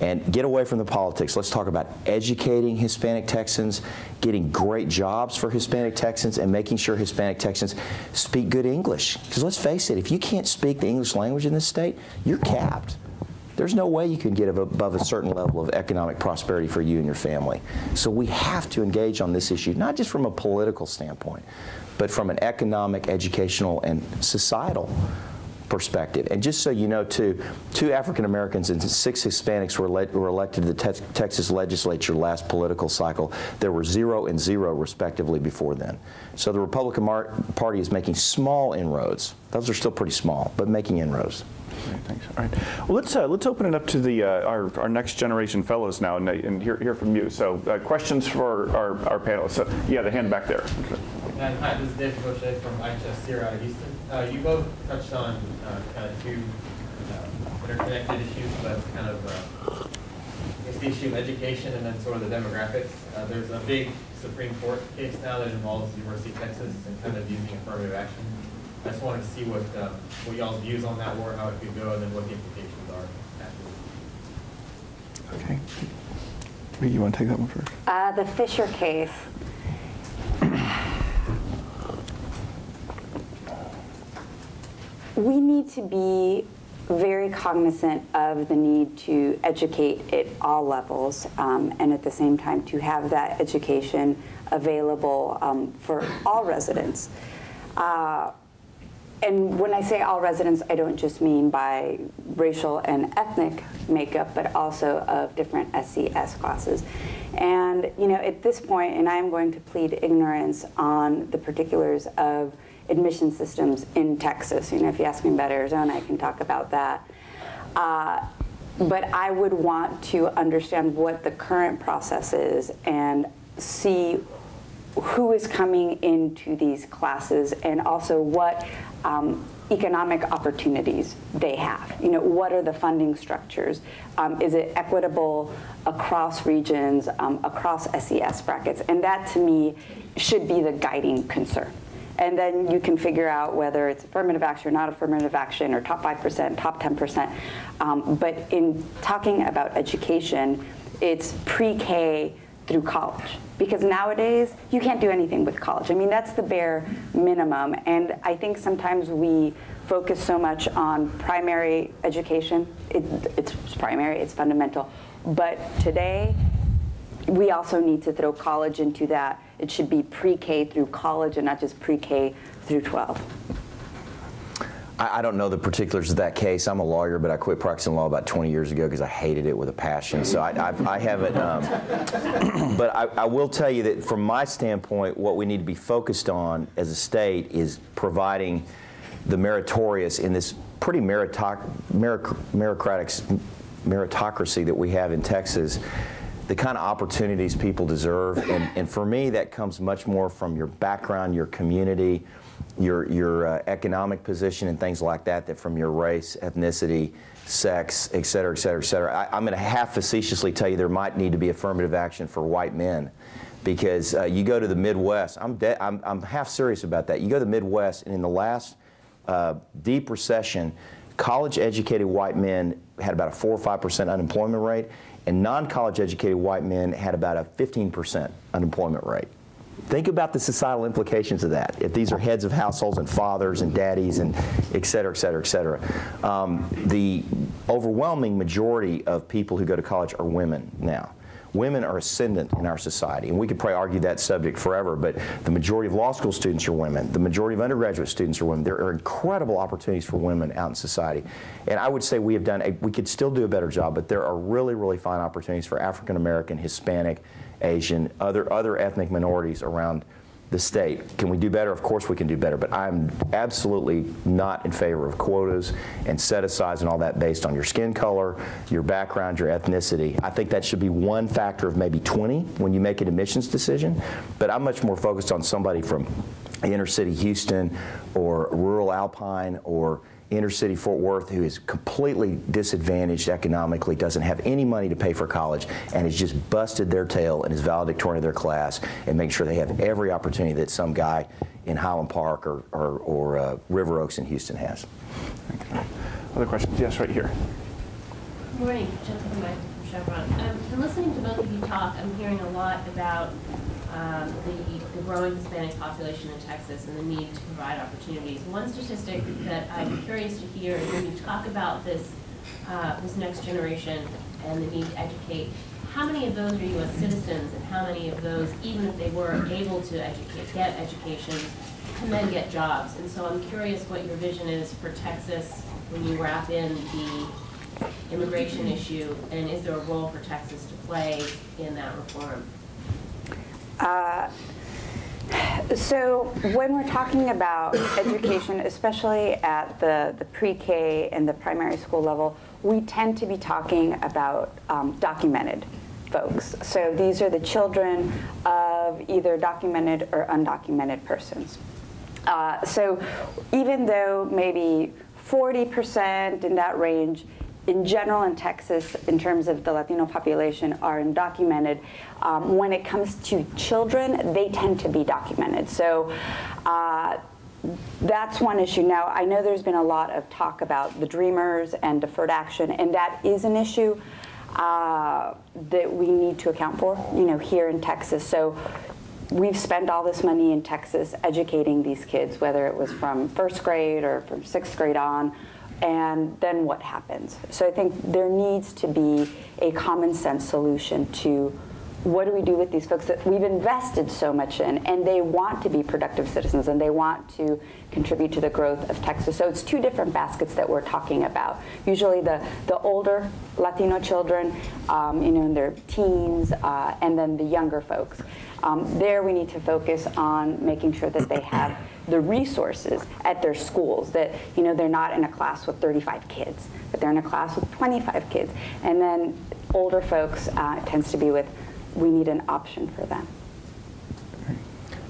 And get away from the politics. Let's talk about educating Hispanic Texans, getting great jobs for Hispanic Texans, and making sure Hispanic Texans speak good English. Because let's face it, if you can't speak the English language in this state, you're capped. There's no way you can get above a certain level of economic prosperity for you and your family. So we have to engage on this issue, not just from a political standpoint, but from an economic, educational, and societal perspective. And just so you know, too, two African Americans and six Hispanics were, le were elected to the te Texas legislature last political cycle. There were zero and zero, respectively, before then. So the Republican Party is making small inroads. Those are still pretty small, but making inroads. All right, thanks. All right. Well, let's uh, let's open it up to the uh, our our next generation fellows now, and, and hear hear from you. So uh, questions for our our panelists. So, yeah, the hand back there. Okay. Hi, this is Dave Boucher from I H S here out of Houston. Uh, you both touched on uh, kind of two uh, interconnected issues, but kind of uh, it's the issue of education and then sort of the demographics. Uh, there's a big Supreme Court case now that involves the University of Texas and kind of using affirmative action. I just wanted to see what uh, what y'all's views on that were, how it could go, and then what the implications are afterwards. Okay. Wait, you want to take that one first? Uh, the Fisher case. We need to be very cognizant of the need to educate at all levels um, and at the same time to have that education available um, for all residents. Uh, and when I say all residents, I don't just mean by racial and ethnic makeup, but also of different S C S classes. And you know, at this point, and I'm going to plead ignorance on the particulars of admission systems in Texas. You know, if you ask me about Arizona, I can talk about that. Uh, but I would want to understand what the current process is and see who is coming into these classes and also what um, economic opportunities they have. You know, what are the funding structures? Um, is it equitable across regions, um, across S E S brackets? And that, to me, should be the guiding concern. And then you can figure out whether it's affirmative action or not affirmative action or top five percent, top ten percent. Um, but in talking about education, it's pre-K through college. Because nowadays, you can't do anything with college. I mean, that's the bare minimum. And I think sometimes we focus so much on primary education. It, it's primary, it's fundamental. But today, we also need to throw college into that. It should be pre-K through college and not just pre-K through twelve. I, I don't know the particulars of that case. I'm a lawyer, but I quit practicing law about twenty years ago because I hated it with a passion. So I, I've, I haven't, um, but I, I will tell you that from my standpoint, what we need to be focused on as a state is providing the meritorious in this pretty meritoc meric meritocratic meritocracy that we have in Texas, the kind of opportunities people deserve. And, and for me, that comes much more from your background, your community, your, your uh, economic position and things like that, than from your race, ethnicity, sex, et cetera, et cetera, et cetera. I, I'm going to half facetiously tell you there might need to be affirmative action for white men, because uh, you go to the Midwest. I'm, de I'm, I'm half serious about that. You go to the Midwest, and in the last uh, deep recession, college-educated white men had about a four or five percent unemployment rate, and non-college educated white men had about a fifteen percent unemployment rate. Think about the societal implications of that. If these are heads of households and fathers and daddies and et cetera, et cetera, et cetera. Um, the overwhelming majority of people who go to college are women now. Women are ascendant in our society, and we could probably argue that subject forever, but the majority of law school students are women. The majority of undergraduate students are women. There are incredible opportunities for women out in society. And I would say we have done, a, we could still do a better job, but there are really, really fine opportunities for African American, Hispanic, Asian, other, other ethnic minorities around the state. Can we do better? Of course we can do better, but I'm absolutely not in favor of quotas and set-asides and all that based on your skin color, your background, your ethnicity. I think that should be one factor of maybe twenty when you make an admissions decision, but I'm much more focused on somebody from inner city Houston or rural Alpine or inner city Fort Worth who is completely disadvantaged economically, doesn't have any money to pay for college, and has just busted their tail and is valedictorian of their class, and make sure they have every opportunity that some guy in Highland Park or, or, or uh, River Oaks in Houston has. Other questions? Yes, right here. Good morning, gentlemen. I'm Chevron. Um, in listening to both of you talk, I'm hearing a lot about um, the the growing Hispanic population in Texas and the need to provide opportunities. One statistic that I'm curious to hear is when you talk about this, uh, this next generation and the need to educate, how many of those are U S citizens and how many of those, even if they were able to educate, get education, can then get jobs? And so I'm curious what your vision is for Texas when you wrap in the immigration issue, and is there a role for Texas to play in that reform? Uh, So when we're talking about education, especially at the, the pre-K and the primary school level, we tend to be talking about um, documented folks. So these are the children of either documented or undocumented persons. Uh, so even though maybe forty percent in that range in general in Texas, in terms of the Latino population, are undocumented. Um, when it comes to children, they tend to be documented. So uh, that's one issue. Now, I know there's been a lot of talk about the Dreamers and deferred action, and that is an issue uh, that we need to account for, you know, here in Texas. So we've spent all this money in Texas educating these kids, whether it was from first grade or from sixth grade on. And then what happens? So I think there needs to be a common sense solution to what do we do with these folks that we've invested so much in, and they want to be productive citizens, and they want to contribute to the growth of Texas. So it's two different baskets that we're talking about. Usually the, the older Latino children, um, you know, in their teens, uh, and then the younger folks. Um, there we need to focus on making sure that they have the resources at their schools, that, you know, they're not in a class with thirty-five kids, but they're in a class with twenty-five kids. And then older folks uh, tends to be with, we need an option for them.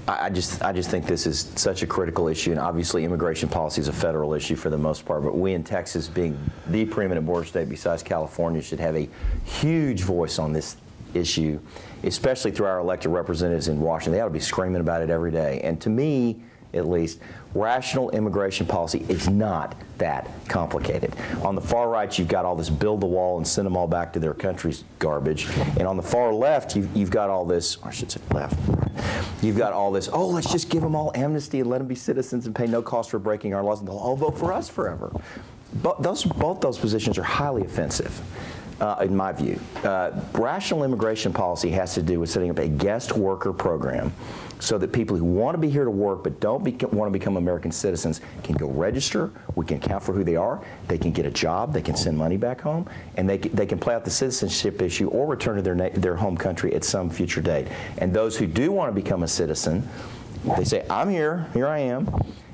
I just, I just think this is such a critical issue, and obviously immigration policy is a federal issue for the most part, but we in Texas, being the preeminent border state besides California, should have a huge voice on this issue, especially through our elected representatives in Washington. They ought to be screaming about it every day. And to me, at least, rational immigration policy is not that complicated. On the far right, you've got all this build the wall and send them all back to their countries garbage. And on the far left, you've, you've got all this, or I should say left, you've got all this, oh, let's just give them all amnesty and let them be citizens and pay no cost for breaking our laws, and they'll all vote for us forever. But those, both those positions are highly offensive uh, in my view. Uh, rational immigration policy has to do with setting up a guest worker program so that people who want to be here to work but don't be, want to become American citizens can go register, we can account for who they are, they can get a job, they can send money back home, and they, they can play out the citizenship issue or return to their, their home country at some future date. And those who do want to become a citizen, they say, I'm here, here I am,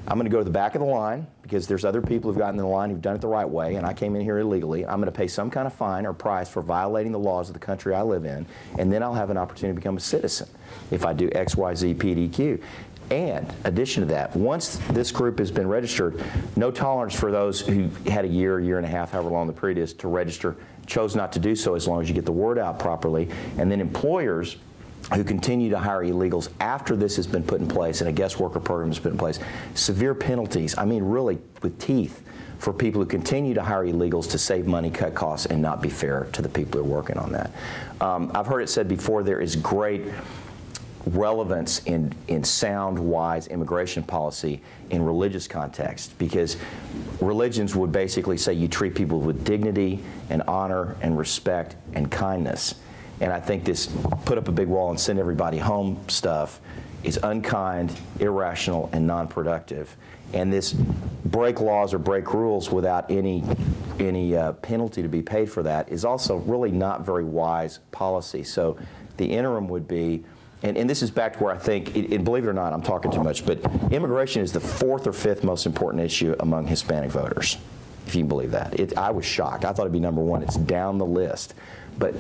I'm going to go to the back of the line because there's other people who've gotten in the line who've done it the right way, and I came in here illegally. I'm going to pay some kind of fine or price for violating the laws of the country I live in, and then I'll have an opportunity to become a citizen if I do X, Y, Z, P, D, Q. And in addition to that, once this group has been registered, no tolerance for those who had a year, year and a half, however long the period is, to register, chose not to do so as long as you get the word out properly, and then employers who continue to hire illegals after this has been put in place and a guest worker program has been in place, severe penalties, I mean really with teeth, for people who continue to hire illegals to save money, cut costs, and not be fair to the people who are working on that. Um, I've heard it said before, there is great relevance in, in sound, wise immigration policy in religious context, because religions would basically say you treat people with dignity and honor and respect and kindness. And I think this put up a big wall and send everybody home stuff is unkind, irrational, and non-productive. And this break laws or break rules without any, any uh, penalty to be paid for that is also really not very wise policy. So the interim would be, and, and this is back to where I think, and believe it or not, I'm talking too much, but immigration is the fourth or fifth most important issue among Hispanic voters, if you can believe that. It, I was shocked. I thought it'd be number one. It's down the list. But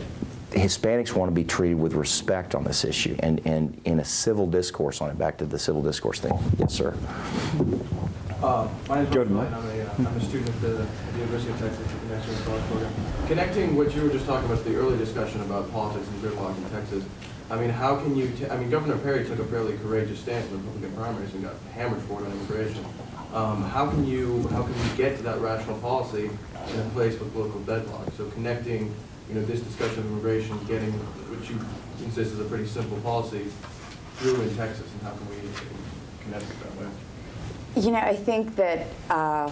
Hispanics want to be treated with respect on this issue and, and in a civil discourse on it, back to the civil discourse thing. Yes, sir. Uh, my name is Jordan. I'm, uh, I'm a student at the, at the University of Texas at the Next Generation Program. Connecting what you were just talking about to the early discussion about politics and gridlock in Texas, I mean, how can you, t I mean, Governor Perry took a fairly courageous stance in the Republican primaries and got hammered for it on immigration. Um, how can you, how can you get to that rational policy in a place with local deadlock? So connecting, you know, this discussion of immigration, getting what you insist is a pretty simple policy through in Texas, and how can we connect it that way? You know, I think that uh,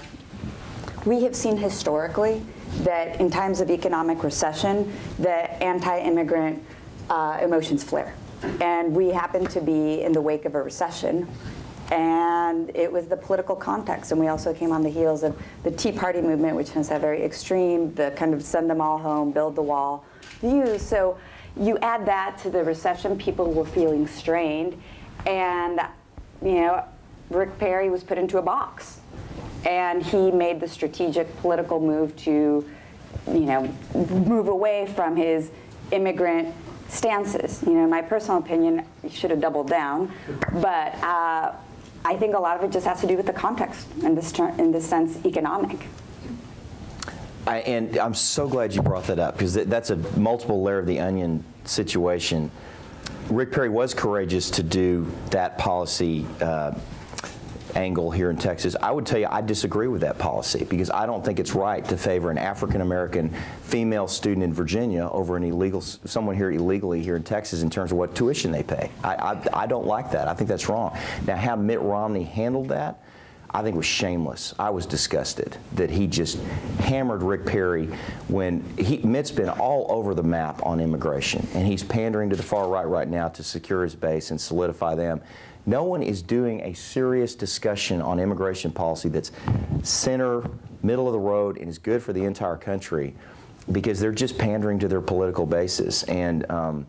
we have seen historically that in times of economic recession, the anti-immigrant uh, emotions flare. And we happen to be in the wake of a recession. And it was the political context. And we also came on the heels of the Tea Party movement, which has had very extreme, the kind of send them all home, build the wall views. So you add that to the recession, people were feeling strained. And, you know, Rick Perry was put into a box. And he made the strategic political move to, you know, move away from his immigrant stances. You know, in my personal opinion, he should have doubled down. But uh, I think a lot of it just has to do with the context, in this, in this sense, economic. I, and I'm so glad you brought that up, because th that's a multiple layer of the onion situation. Rick Perry was courageous to do that policy uh, angle here in Texas. I would tell you I disagree with that policy, because I don't think it's right to favor an African-American female student in Virginia over an illegal, someone here illegally here in Texas in terms of what tuition they pay. I, I, I don't like that. I think that's wrong. Now, how Mitt Romney handled that, I think was shameless. I was disgusted that he just hammered Rick Perry when he, Mitt's been all over the map on immigration, and he's pandering to the far right right now to secure his base and solidify them. No one is doing a serious discussion on immigration policy that's center, middle of the road, and is good for the entire country, because they're just pandering to their political bases. And um,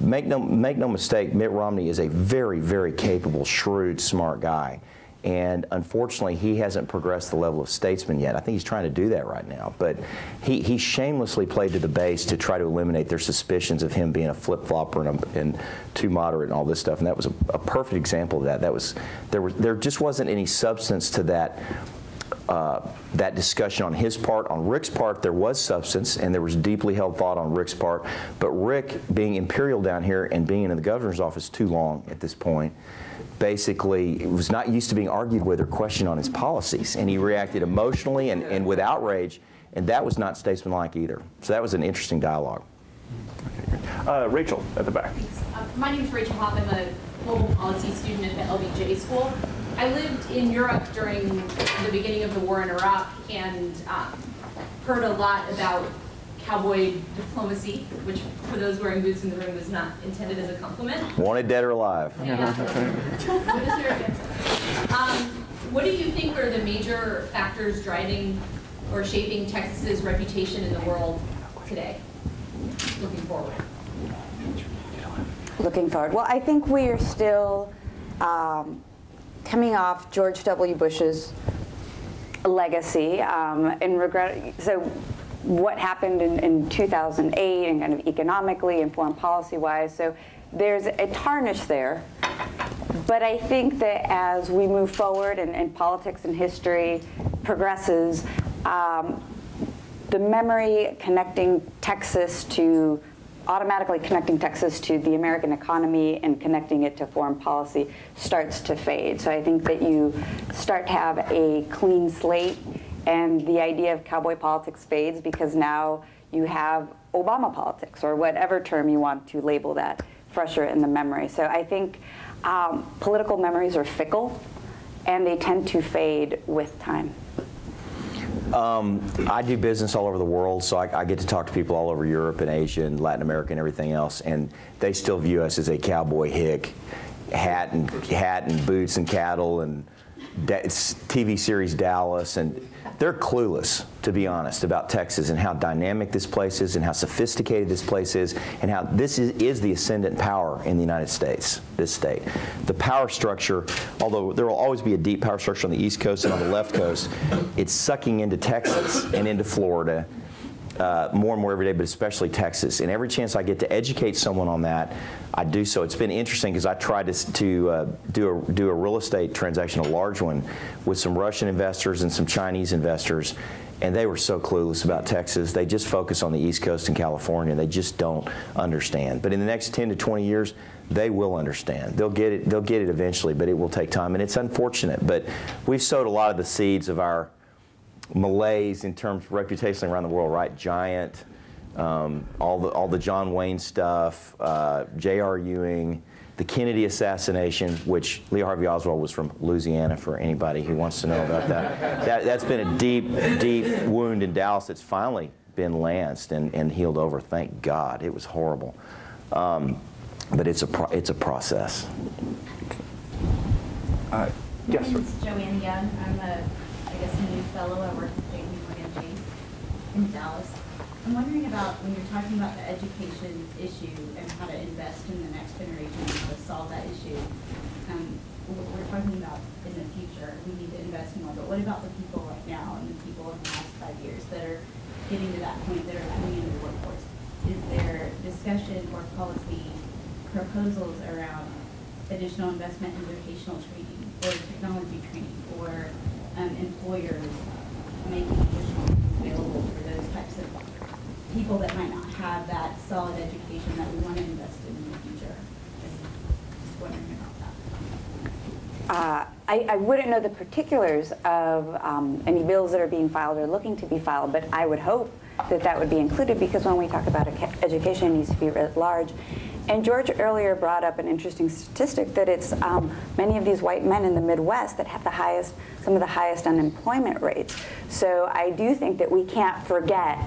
make no, make no mistake, Mitt Romney is a very, very capable, shrewd, smart guy. And unfortunately, he hasn't progressed the level of statesman yet. I think he's trying to do that right now. But he, he shamelessly played to the base to try to eliminate their suspicions of him being a flip-flopper and, and too moderate and all this stuff. And that was a, a perfect example of that. That was, there was, there just wasn't any substance to that. Uh, that discussion on his part. On Rick's part, there was substance, and there was deeply held thought on Rick's part. But Rick, being imperial down here and being in the governor's office too long at this point, basically was not used to being argued with or questioned on his policies. And he reacted emotionally and, and with outrage, and that was not statesmanlike either. So that was an interesting dialogue. Uh, Rachel, at the back. Uh, my name is Rachel Hoff. I'm a global policy student at the L B J School. I lived in Europe during the beginning of the war in Iraq, and um, heard a lot about cowboy diplomacy, which for those wearing boots in the room is not intended as a compliment. Wanted dead or alive. Yeah. What is your answer? Um, what do you think are the major factors driving or shaping Texas's reputation in the world today, looking forward? Looking forward. Well, I think we are still um, coming off George W. Bush's legacy, um, and regret. So, what happened in, in two thousand eight, and kind of economically and foreign policy-wise. So, there's a tarnish there. But I think that as we move forward, and, and politics and history progresses, um, the memory connecting Texas to automatically connecting Texas to the American economy and connecting it to foreign policy starts to fade. So I think that you start to have a clean slate, and the idea of cowboy politics fades because now you have Obama politics, or whatever term you want to label that, fresher in the memory. So I think um, political memories are fickle, and they tend to fade with time. Um, I do business all over the world, so I, I get to talk to people all over Europe and Asia and Latin America and everything else, and they still view us as a cowboy hick, hat and hat and boots and cattle and T V series Dallas, and they're clueless, to be honest, about Texas and how dynamic this place is and how sophisticated this place is and how this is, is the ascendant power in the United States, this state. The power structure, although there will always be a deep power structure on the East Coast and on the left coast, it's sucking into Texas and into Florida uh, more and more every day, but especially Texas. And every chance I get to educate someone on that, I do so. It's been interesting because I tried to, to uh, do, a, do a real estate transaction, a large one, with some Russian investors and some Chinese investors, and they were so clueless about Texas. They just focus on the East Coast and California. They just don't understand. But in the next ten to twenty years, they will understand. They'll get it, they'll get it eventually, but it will take time, and it's unfortunate. But we've sowed a lot of the seeds of our malaise in terms of reputation around the world, right? Giant. Um, all the all the John Wayne stuff, uh, J R Ewing, the Kennedy assassination, which Lee Harvey Oswald was from Louisiana, for anybody who wants to know about that. that that's been a deep, deep wound in Dallas that's finally been lanced and, and healed over. Thank God. It was horrible, um, but it's a pro it's a process. Uh, yes, sir. My name's Joanne Young. I'm a I guess a new fellow. I work at J P Morgan Chase in Dallas. I'm wondering about when you're talking about the education issue and how to invest in the next generation and how to solve that issue. Um, what we're talking about in the future, we need to invest more, but what about the people right now and the people in the last five years that are getting to that point, that are coming into the workforce? Is there discussion or policy proposals around additional investment in vocational training or technology training, or um, employers making additional things available for those types of people that might not have that solid education that we want to invest in in the future? Just wondering about that. Uh, I, I wouldn't know the particulars of um, any bills that are being filed or looking to be filed, but I would hope that that would be included, because when we talk about education, it needs to be writ large. And George earlier brought up an interesting statistic that it's um, many of these white men in the Midwest that have the highest, some of the highest unemployment rates. So I do think that we can't forget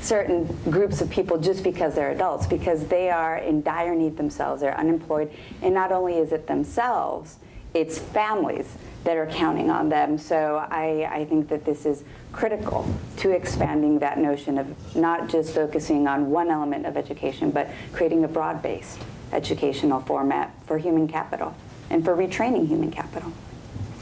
certain groups of people just because they're adults, because they are in dire need themselves. They're unemployed, and not only is it themselves, it's families that are counting on them. So I, I think that this is critical to expanding that notion of not just focusing on one element of education, but creating a broad-based educational format for human capital and for retraining human capital.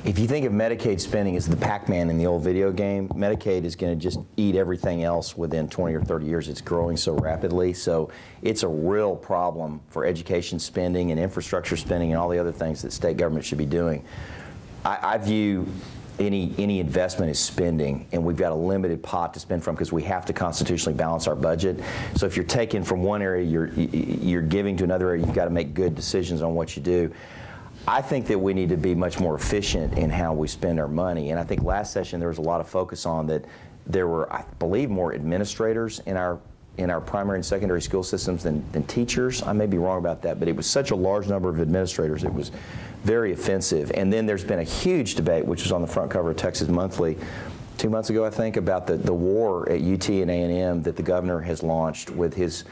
If you think of Medicaid spending as the Pac-Man in the old video game, Medicaid is going to just eat everything else within twenty or thirty years. It's growing so rapidly. So it's a real problem for education spending and infrastructure spending and all the other things that state government should be doing. I, I view any any investment as spending, and we've got a limited pot to spend from because we have to constitutionally balance our budget. So if you're taking from one area, you're, you're giving to another area, you've got to make good decisions on what you do. I think that we need to be much more efficient in how we spend our money. And I think last session there was a lot of focus on that. There were, I believe, more administrators in our in our primary and secondary school systems than, than teachers. I may be wrong about that, but it was such a large number of administrators. It was very offensive. And then there's been a huge debate, which was on the front cover of Texas Monthly, two months ago, I think, about the, the war at U T and A and M that the governor has launched with his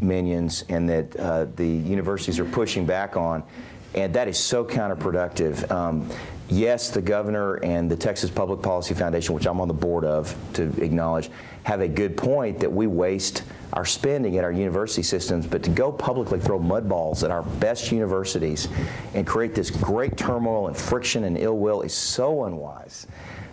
minions, and that uh, the universities are pushing back on. And that is so counterproductive. Um, yes, the governor and the Texas Public Policy Foundation, which I'm on the board of, to acknowledge, have a good point that we waste our spending at our university systems, but to go publicly throw mud balls at our best universities and create this great turmoil and friction and ill will is so unwise.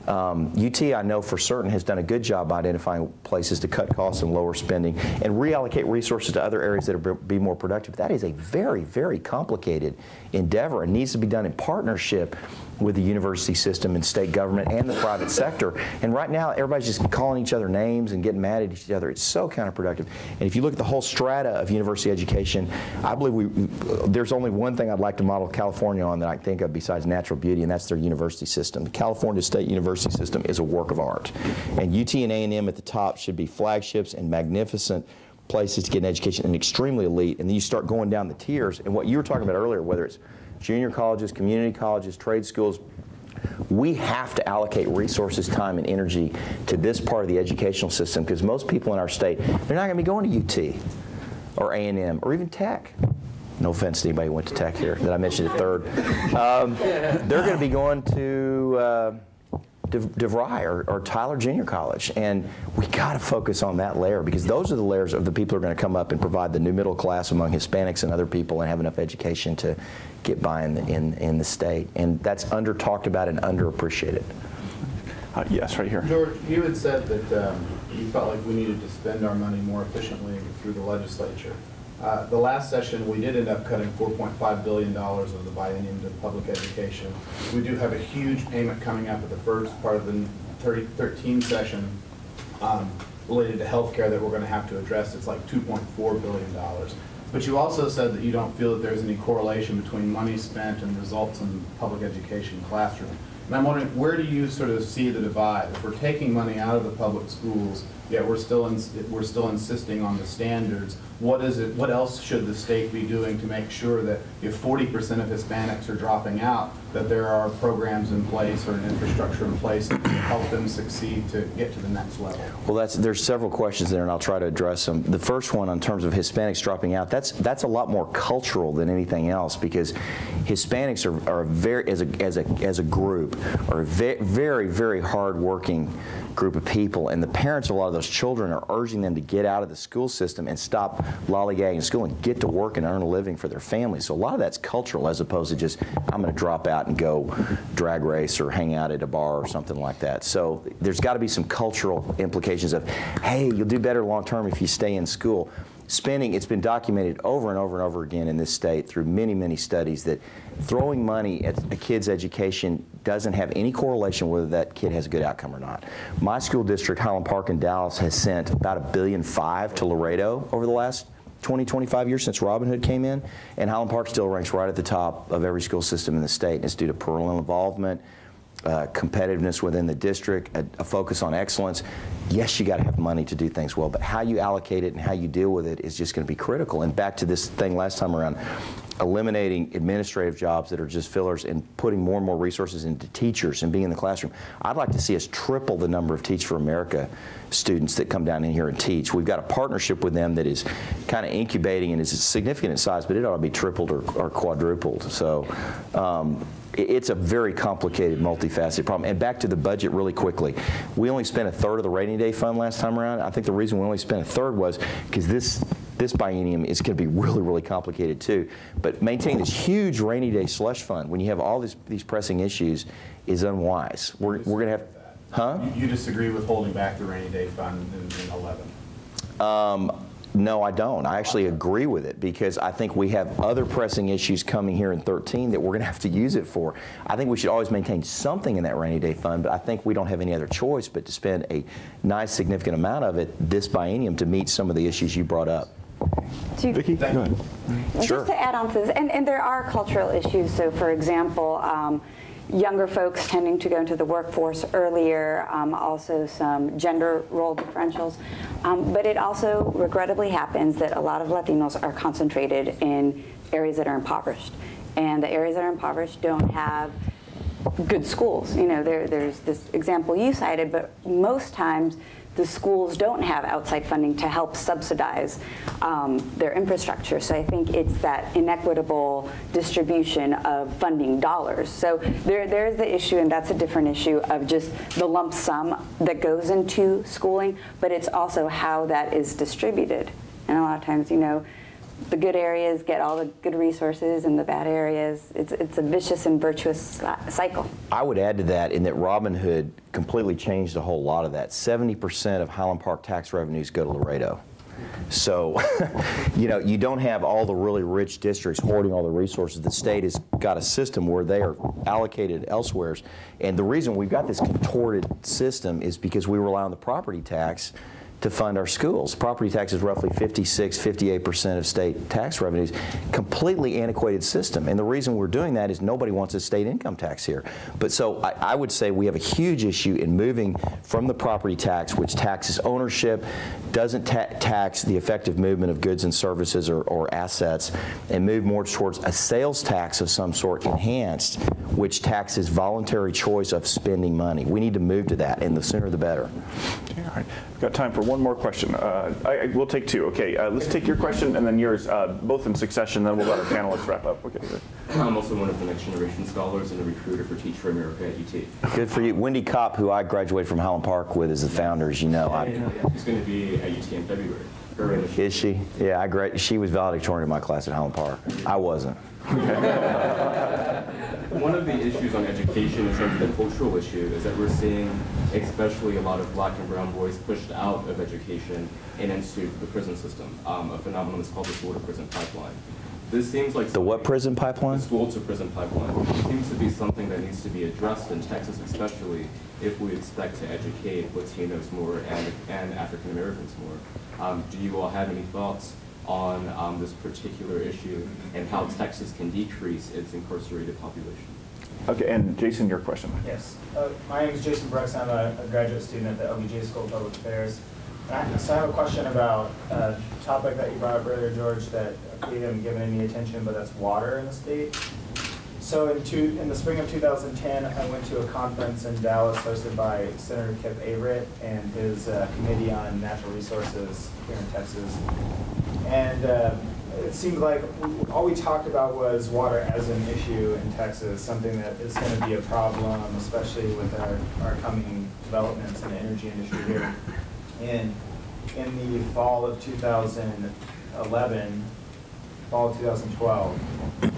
Um, U T, I know for certain, has done a good job identifying places to cut costs and lower spending and reallocate resources to other areas that will be more productive. That is a very, very complicated endeavor and needs to be done in partnership with the university system and state government and the private sector. And right now, everybody's just calling each other names and getting mad at each other. It's so counterproductive. And if you look at the whole strata of university education, I believe we, there's only one thing I'd like to model California on that I think of besides natural beauty, and that's their university system. The California State University system is a work of art. And U T and A and M at the top should be flagships and magnificent places to get an education and extremely elite. And then you start going down the tiers. And what you were talking about earlier, whether it's junior colleges, community colleges, trade schools, we have to allocate resources, time, and energy to this part of the educational system, because most people in our state, they're not going to be going to U T or A and M or even Tech. No offense to anybody who went to Tech here that I mentioned at third. Um, they're going to be going to uh, DeVry or, or Tyler Junior College, and we got to focus on that layer, because those are the layers of the people who are going to come up and provide the new middle class among Hispanics and other people and have enough education to get by in the, in, in the state. And that's under talked about and underappreciated. Uh, yes, right here. George, you had said that um, you felt like we needed to spend our money more efficiently through the legislature. Uh, the last session, we did end up cutting four point five billion dollars of the biennium to public education. We do have a huge payment coming up at the first part of the thirty thirteen session um, related to health care that we're going to have to address. It's like two point four billion dollars. But you also said that you don't feel that there's any correlation between money spent and results in public education classroom. And I'm wondering, where do you sort of see the divide? If we're taking money out of the public schools, yet we're still in, we're still insisting on the standards, what is it? What else should the state be doing to make sure that if forty percent of Hispanics are dropping out, that there are programs in place or an infrastructure in place to help them succeed to get to the next level? Well, that's, there's several questions there, and I'll try to address them. The first one, in terms of Hispanics dropping out, that's that's a lot more cultural than anything else, because Hispanics are, are very, as a as a as a group, are a ve very very hardworking group of people, and the parents of a lot of those children are urging them to get out of the school system and stop lollygagging school and get to work and earn a living for their families. So a lot of that's cultural, as opposed to just, I'm going to drop out and go drag race or hang out at a bar or something like that. So there's got to be some cultural implications of, hey, you'll do better long term if you stay in school. Spending, it's been documented over and over and over again in this state through many, many studies that throwing money at a kid's education doesn't have any correlation whether that kid has a good outcome or not. My school district, Highland Park in Dallas, has sent about a billion five to Laredo over the last twenty, twenty-five years since Robin Hood came in, and Highland Park still ranks right at the top of every school system in the state, and it's due to parental involvement, Uh, competitiveness within the district, a, a focus on excellence. Yes, you got to have money to do things well, but how you allocate it and how you deal with it is just going to be critical. And back to this thing last time around, eliminating administrative jobs that are just fillers and putting more and more resources into teachers and being in the classroom. I'd like to see us triple the number of Teach for America students that come down in here and teach. We've got a partnership with them that is kind of incubating and is significant in size, but it ought to be tripled or, or quadrupled. So. Um, It's a very complicated, multifaceted problem. And back to the budget really quickly. We only spent a third of the rainy day fund last time around. I think the reason we only spent a third was because this, this biennium is going to be really, really complicated too. But maintaining this huge rainy day slush fund when you have all these, these pressing issues is unwise. We're, we're going to have, huh? You disagree with holding back the rainy day fund in, in eleven? Um, No, I don't. I actually agree with it, because I think we have other pressing issues coming here in thirteen that we're going to have to use it for. I think we should always maintain something in that rainy day fund, but I think we don't have any other choice but to spend a nice significant amount of it this biennium to meet some of the issues you brought up. To, Vicki, go ahead. Sure. Just to add on to this, and, and there are cultural issues. So, for example, um, younger folks tending to go into the workforce earlier, um, also some gender role differentials. Um, but it also regrettably happens that a lot of Latinos are concentrated in areas that are impoverished. And the areas that are impoverished don't have good schools. You know, there, there's this example you cited, but most times the schools don't have outside funding to help subsidize um, their infrastructure. So I think it's that inequitable distribution of funding dollars. So there, there's the issue, and that's a different issue of just the lump sum that goes into schooling, but it's also how that is distributed. And a lot of times, you know, the good areas get all the good resources, and the bad areas, it's, it's a vicious and virtuous cycle. I would add to that in that Robin Hood completely changed a whole lot of that. seventy percent of Highland Park tax revenues go to Laredo. So, you know, you don't have all the really rich districts hoarding all the resources. The state has got a system where they are allocated elsewhere. And the reason we've got this contorted system is because we rely on the property tax to fund our schools. Property tax is roughly fifty-six, fifty-eight percent of state tax revenues. Completely antiquated system. And the reason we're doing that is nobody wants a state income tax here. But so I, I would say we have a huge issue in moving from the property tax, which taxes ownership, doesn't ta tax the effective movement of goods and services or, or assets, and move more towards a sales tax of some sort enhanced, which taxes voluntary choice of spending money. We need to move to that, and the sooner the better. Yeah, all right. We've got time for one more question. Uh, I, I, we'll take two. Okay, uh, let's take your question and then yours, uh, both in succession, then we'll let our panelists wrap up. Okay. I'm also one of the Next Generation Scholars and a recruiter for Teach for America at U T. Good for you. Wendy Kopp, who I graduated from Highland Park with, is the founder, as you know. Yeah, I, yeah, yeah. She's going to be at U T in February. Her is she? Yeah, I grad she was valedictorian in my class at Highland Park. I wasn't. One of the issues on education in terms of the cultural issue is that we're seeing especially a lot of black and brown boys pushed out of education and into the prison system, um, a phenomenon that's called the school to prison pipeline. This seems like the what prison pipeline? The school to prison pipeline. It seems to be something that needs to be addressed in Texas, especially if we expect to educate Latinos more and, and African Americans more. Um, do you all have any thoughts on um, this particular issue and how Texas can decrease its incarcerated population? Okay, and Jason, your question. Yes. Uh, my name is Jason Brooks. I'm a, a graduate student at the L B J School of Public Affairs. I, so I have a question about a topic that you brought up earlier, George, that we haven't given any attention, but that's water in the state. So in, two, in the spring of two thousand ten, I went to a conference in Dallas hosted by Senator Kip Averitt and his uh, Committee on Natural Resources here in Texas. And uh, it seemed like all we talked about was water as an issue in Texas, something that is going to be a problem, especially with our, our coming developments in the energy industry here. And in the fall of two thousand eleven, fall of two thousand twelve,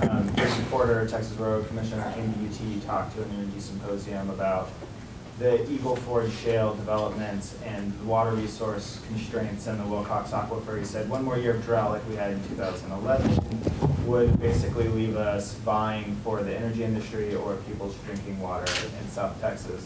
um, Jason Porter, Texas Railroad Commissioner, came to U T, talked to an energy symposium about the Eagle Ford Shale developments and the water resource constraints in the Wilcox Aquifer. He said one more year of drought like we had in two thousand eleven would basically leave us vying for the energy industry or people's drinking water in South Texas.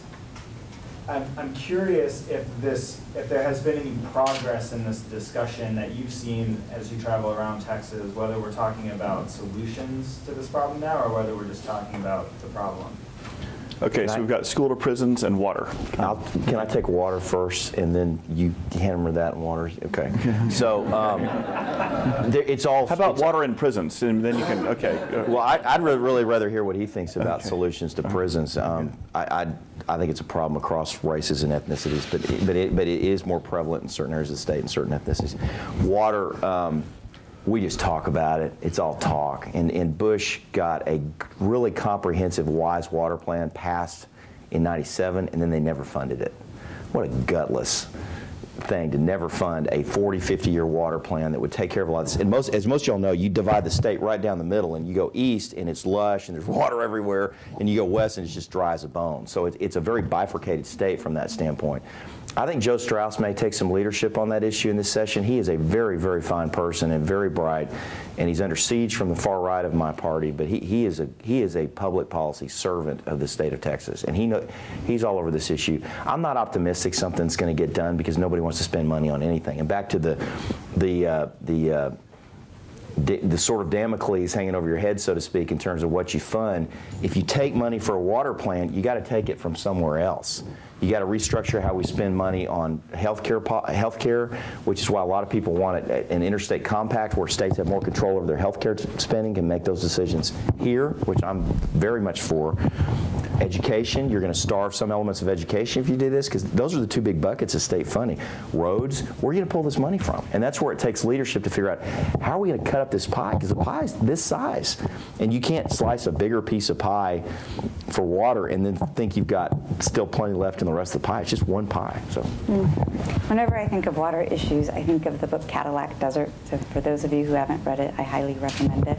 I'm, I'm curious if, this, if there has been any progress in this discussion that you've seen as you travel around Texas, whether we're talking about solutions to this problem now or whether we're just talking about the problem. Okay, can so I, we've got school to prisons and water. I'll, can I take water first, and then you hammer that and water? Okay. So um, there, it's all. How about water in prisons, and then you can. Okay. Well, I, I'd really rather hear what he thinks about okay. solutions to prisons. Um, I, I I think it's a problem across races and ethnicities, but it, but it but it is more prevalent in certain areas of the state and certain ethnicities. Water. Um, We just talk about it. It's all talk. And, and Bush got a really comprehensive wise water plan passed in ninety-seven, and then they never funded it. What a gutless thing to never fund a forty, fifty-year water plan that would take care of a lot of this. And most, as most of y'all know, you divide the state right down the middle, and you go east, and it's lush, and there's water everywhere, and you go west, and it's just dry as a bone. So it, it's a very bifurcated state from that standpoint. I think Joe Strauss may take some leadership on that issue in this session. He is a very, very fine person and very bright, and he's under siege from the far right of my party. But he, he is a he is a public policy servant of the state of Texas, and he know, he's all over this issue. I'm not optimistic something's going to get done because nobody wants to spend money on anything. And back to the the uh, the. Uh, the sort of Damocles hanging over your head, so to speak, in terms of what you fund. If you take money for a water plant, you got to take it from somewhere else. You got to restructure how we spend money on healthcare, healthcare, which is why a lot of people want an interstate compact where states have more control over their healthcare spending, can make those decisions here, which I'm very much for. education. You're going to starve some elements of education if you do this, because those are the two big buckets of state funding. Roads, where are you going to pull this money from? And that's where it takes leadership to figure out, how are we going to cut up this pie? Because the pie is this size. And you can't slice a bigger piece of pie for water and then think you've got still plenty left in the rest of the pie. It's just one pie. So, mm. Whenever I think of water issues, I think of the book Cadillac Desert. So for those of you who haven't read it, I highly recommend it.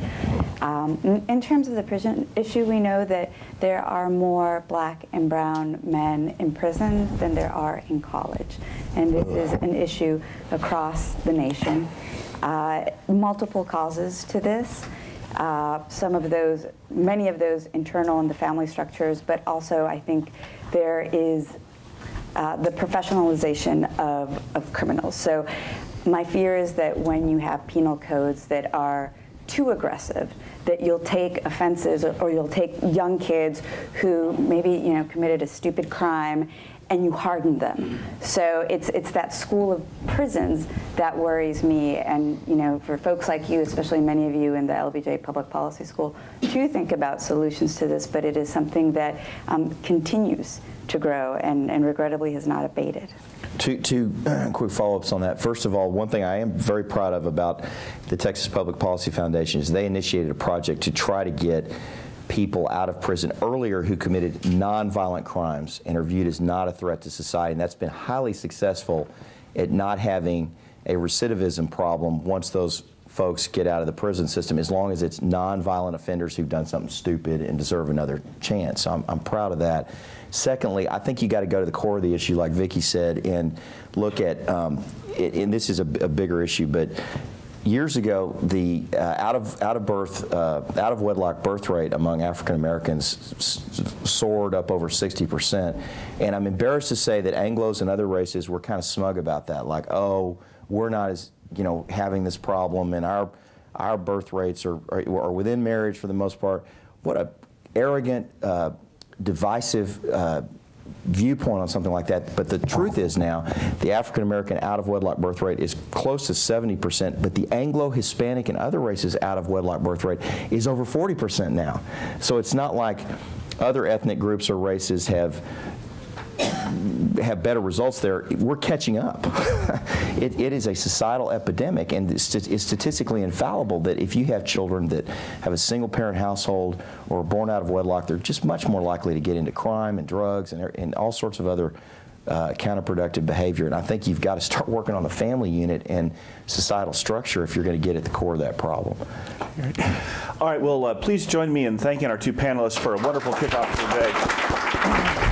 Um, in, in terms of the prison issue, we know that there are more black and brown men in prison than there are in college. And this is an issue across the nation. Uh, multiple causes to this. Uh, some of those, many of those internal in the family structures, but also I think there is uh, the professionalization of, of criminals. So my fear is that when you have penal codes that are too aggressive, that you'll take offenses or, or you'll take young kids who maybe, you know, committed a stupid crime and you harden them. So it's it's that school of prisons that worries me. And you know, for folks like you, especially many of you in the L B J Public Policy School, do think about solutions to this, but it is something that um, continues to grow and, and regrettably has not abated. Two, two quick follow-ups on that. First of all, one thing I am very proud of about the Texas Public Policy Foundation is they initiated a project to try to get people out of prison earlier who committed nonviolent crimes and are viewed as not a threat to society. And that's been highly successful at not having a recidivism problem once those folks get out of the prison system, as long as it's nonviolent offenders who've done something stupid and deserve another chance. So I'm, I'm proud of that. Secondly, I think you got to go to the core of the issue, like Vicki said, and look at, um, it, and this is a, a bigger issue, but years ago, the uh, out of out of birth, uh, out of wedlock birth rate among African Americans s s soared up over sixty percent, and I'm embarrassed to say that Anglos and other races were kind of smug about that. Like, oh, we're not as you know having this problem, and our our birth rates are are, are within marriage for the most part. What a arrogant, uh, divisive Uh, viewpoint on something like that. But the truth is now, the African-American out-of-wedlock birth rate is close to seventy percent, but the Anglo-Hispanic and other races out-of-wedlock birth rate is over forty percent now. So it's not like other ethnic groups or races have have better results there. We're catching up. it, it is a societal epidemic, and it's, it's statistically infallible that if you have children that have a single-parent household or are born out of wedlock, they're just much more likely to get into crime and drugs and, and all sorts of other uh, counterproductive behavior. And I think you've got to start working on the family unit and societal structure if you're going to get at the core of that problem. All right, all right well, uh, please join me in thanking our two panelists for a wonderful kickoff today.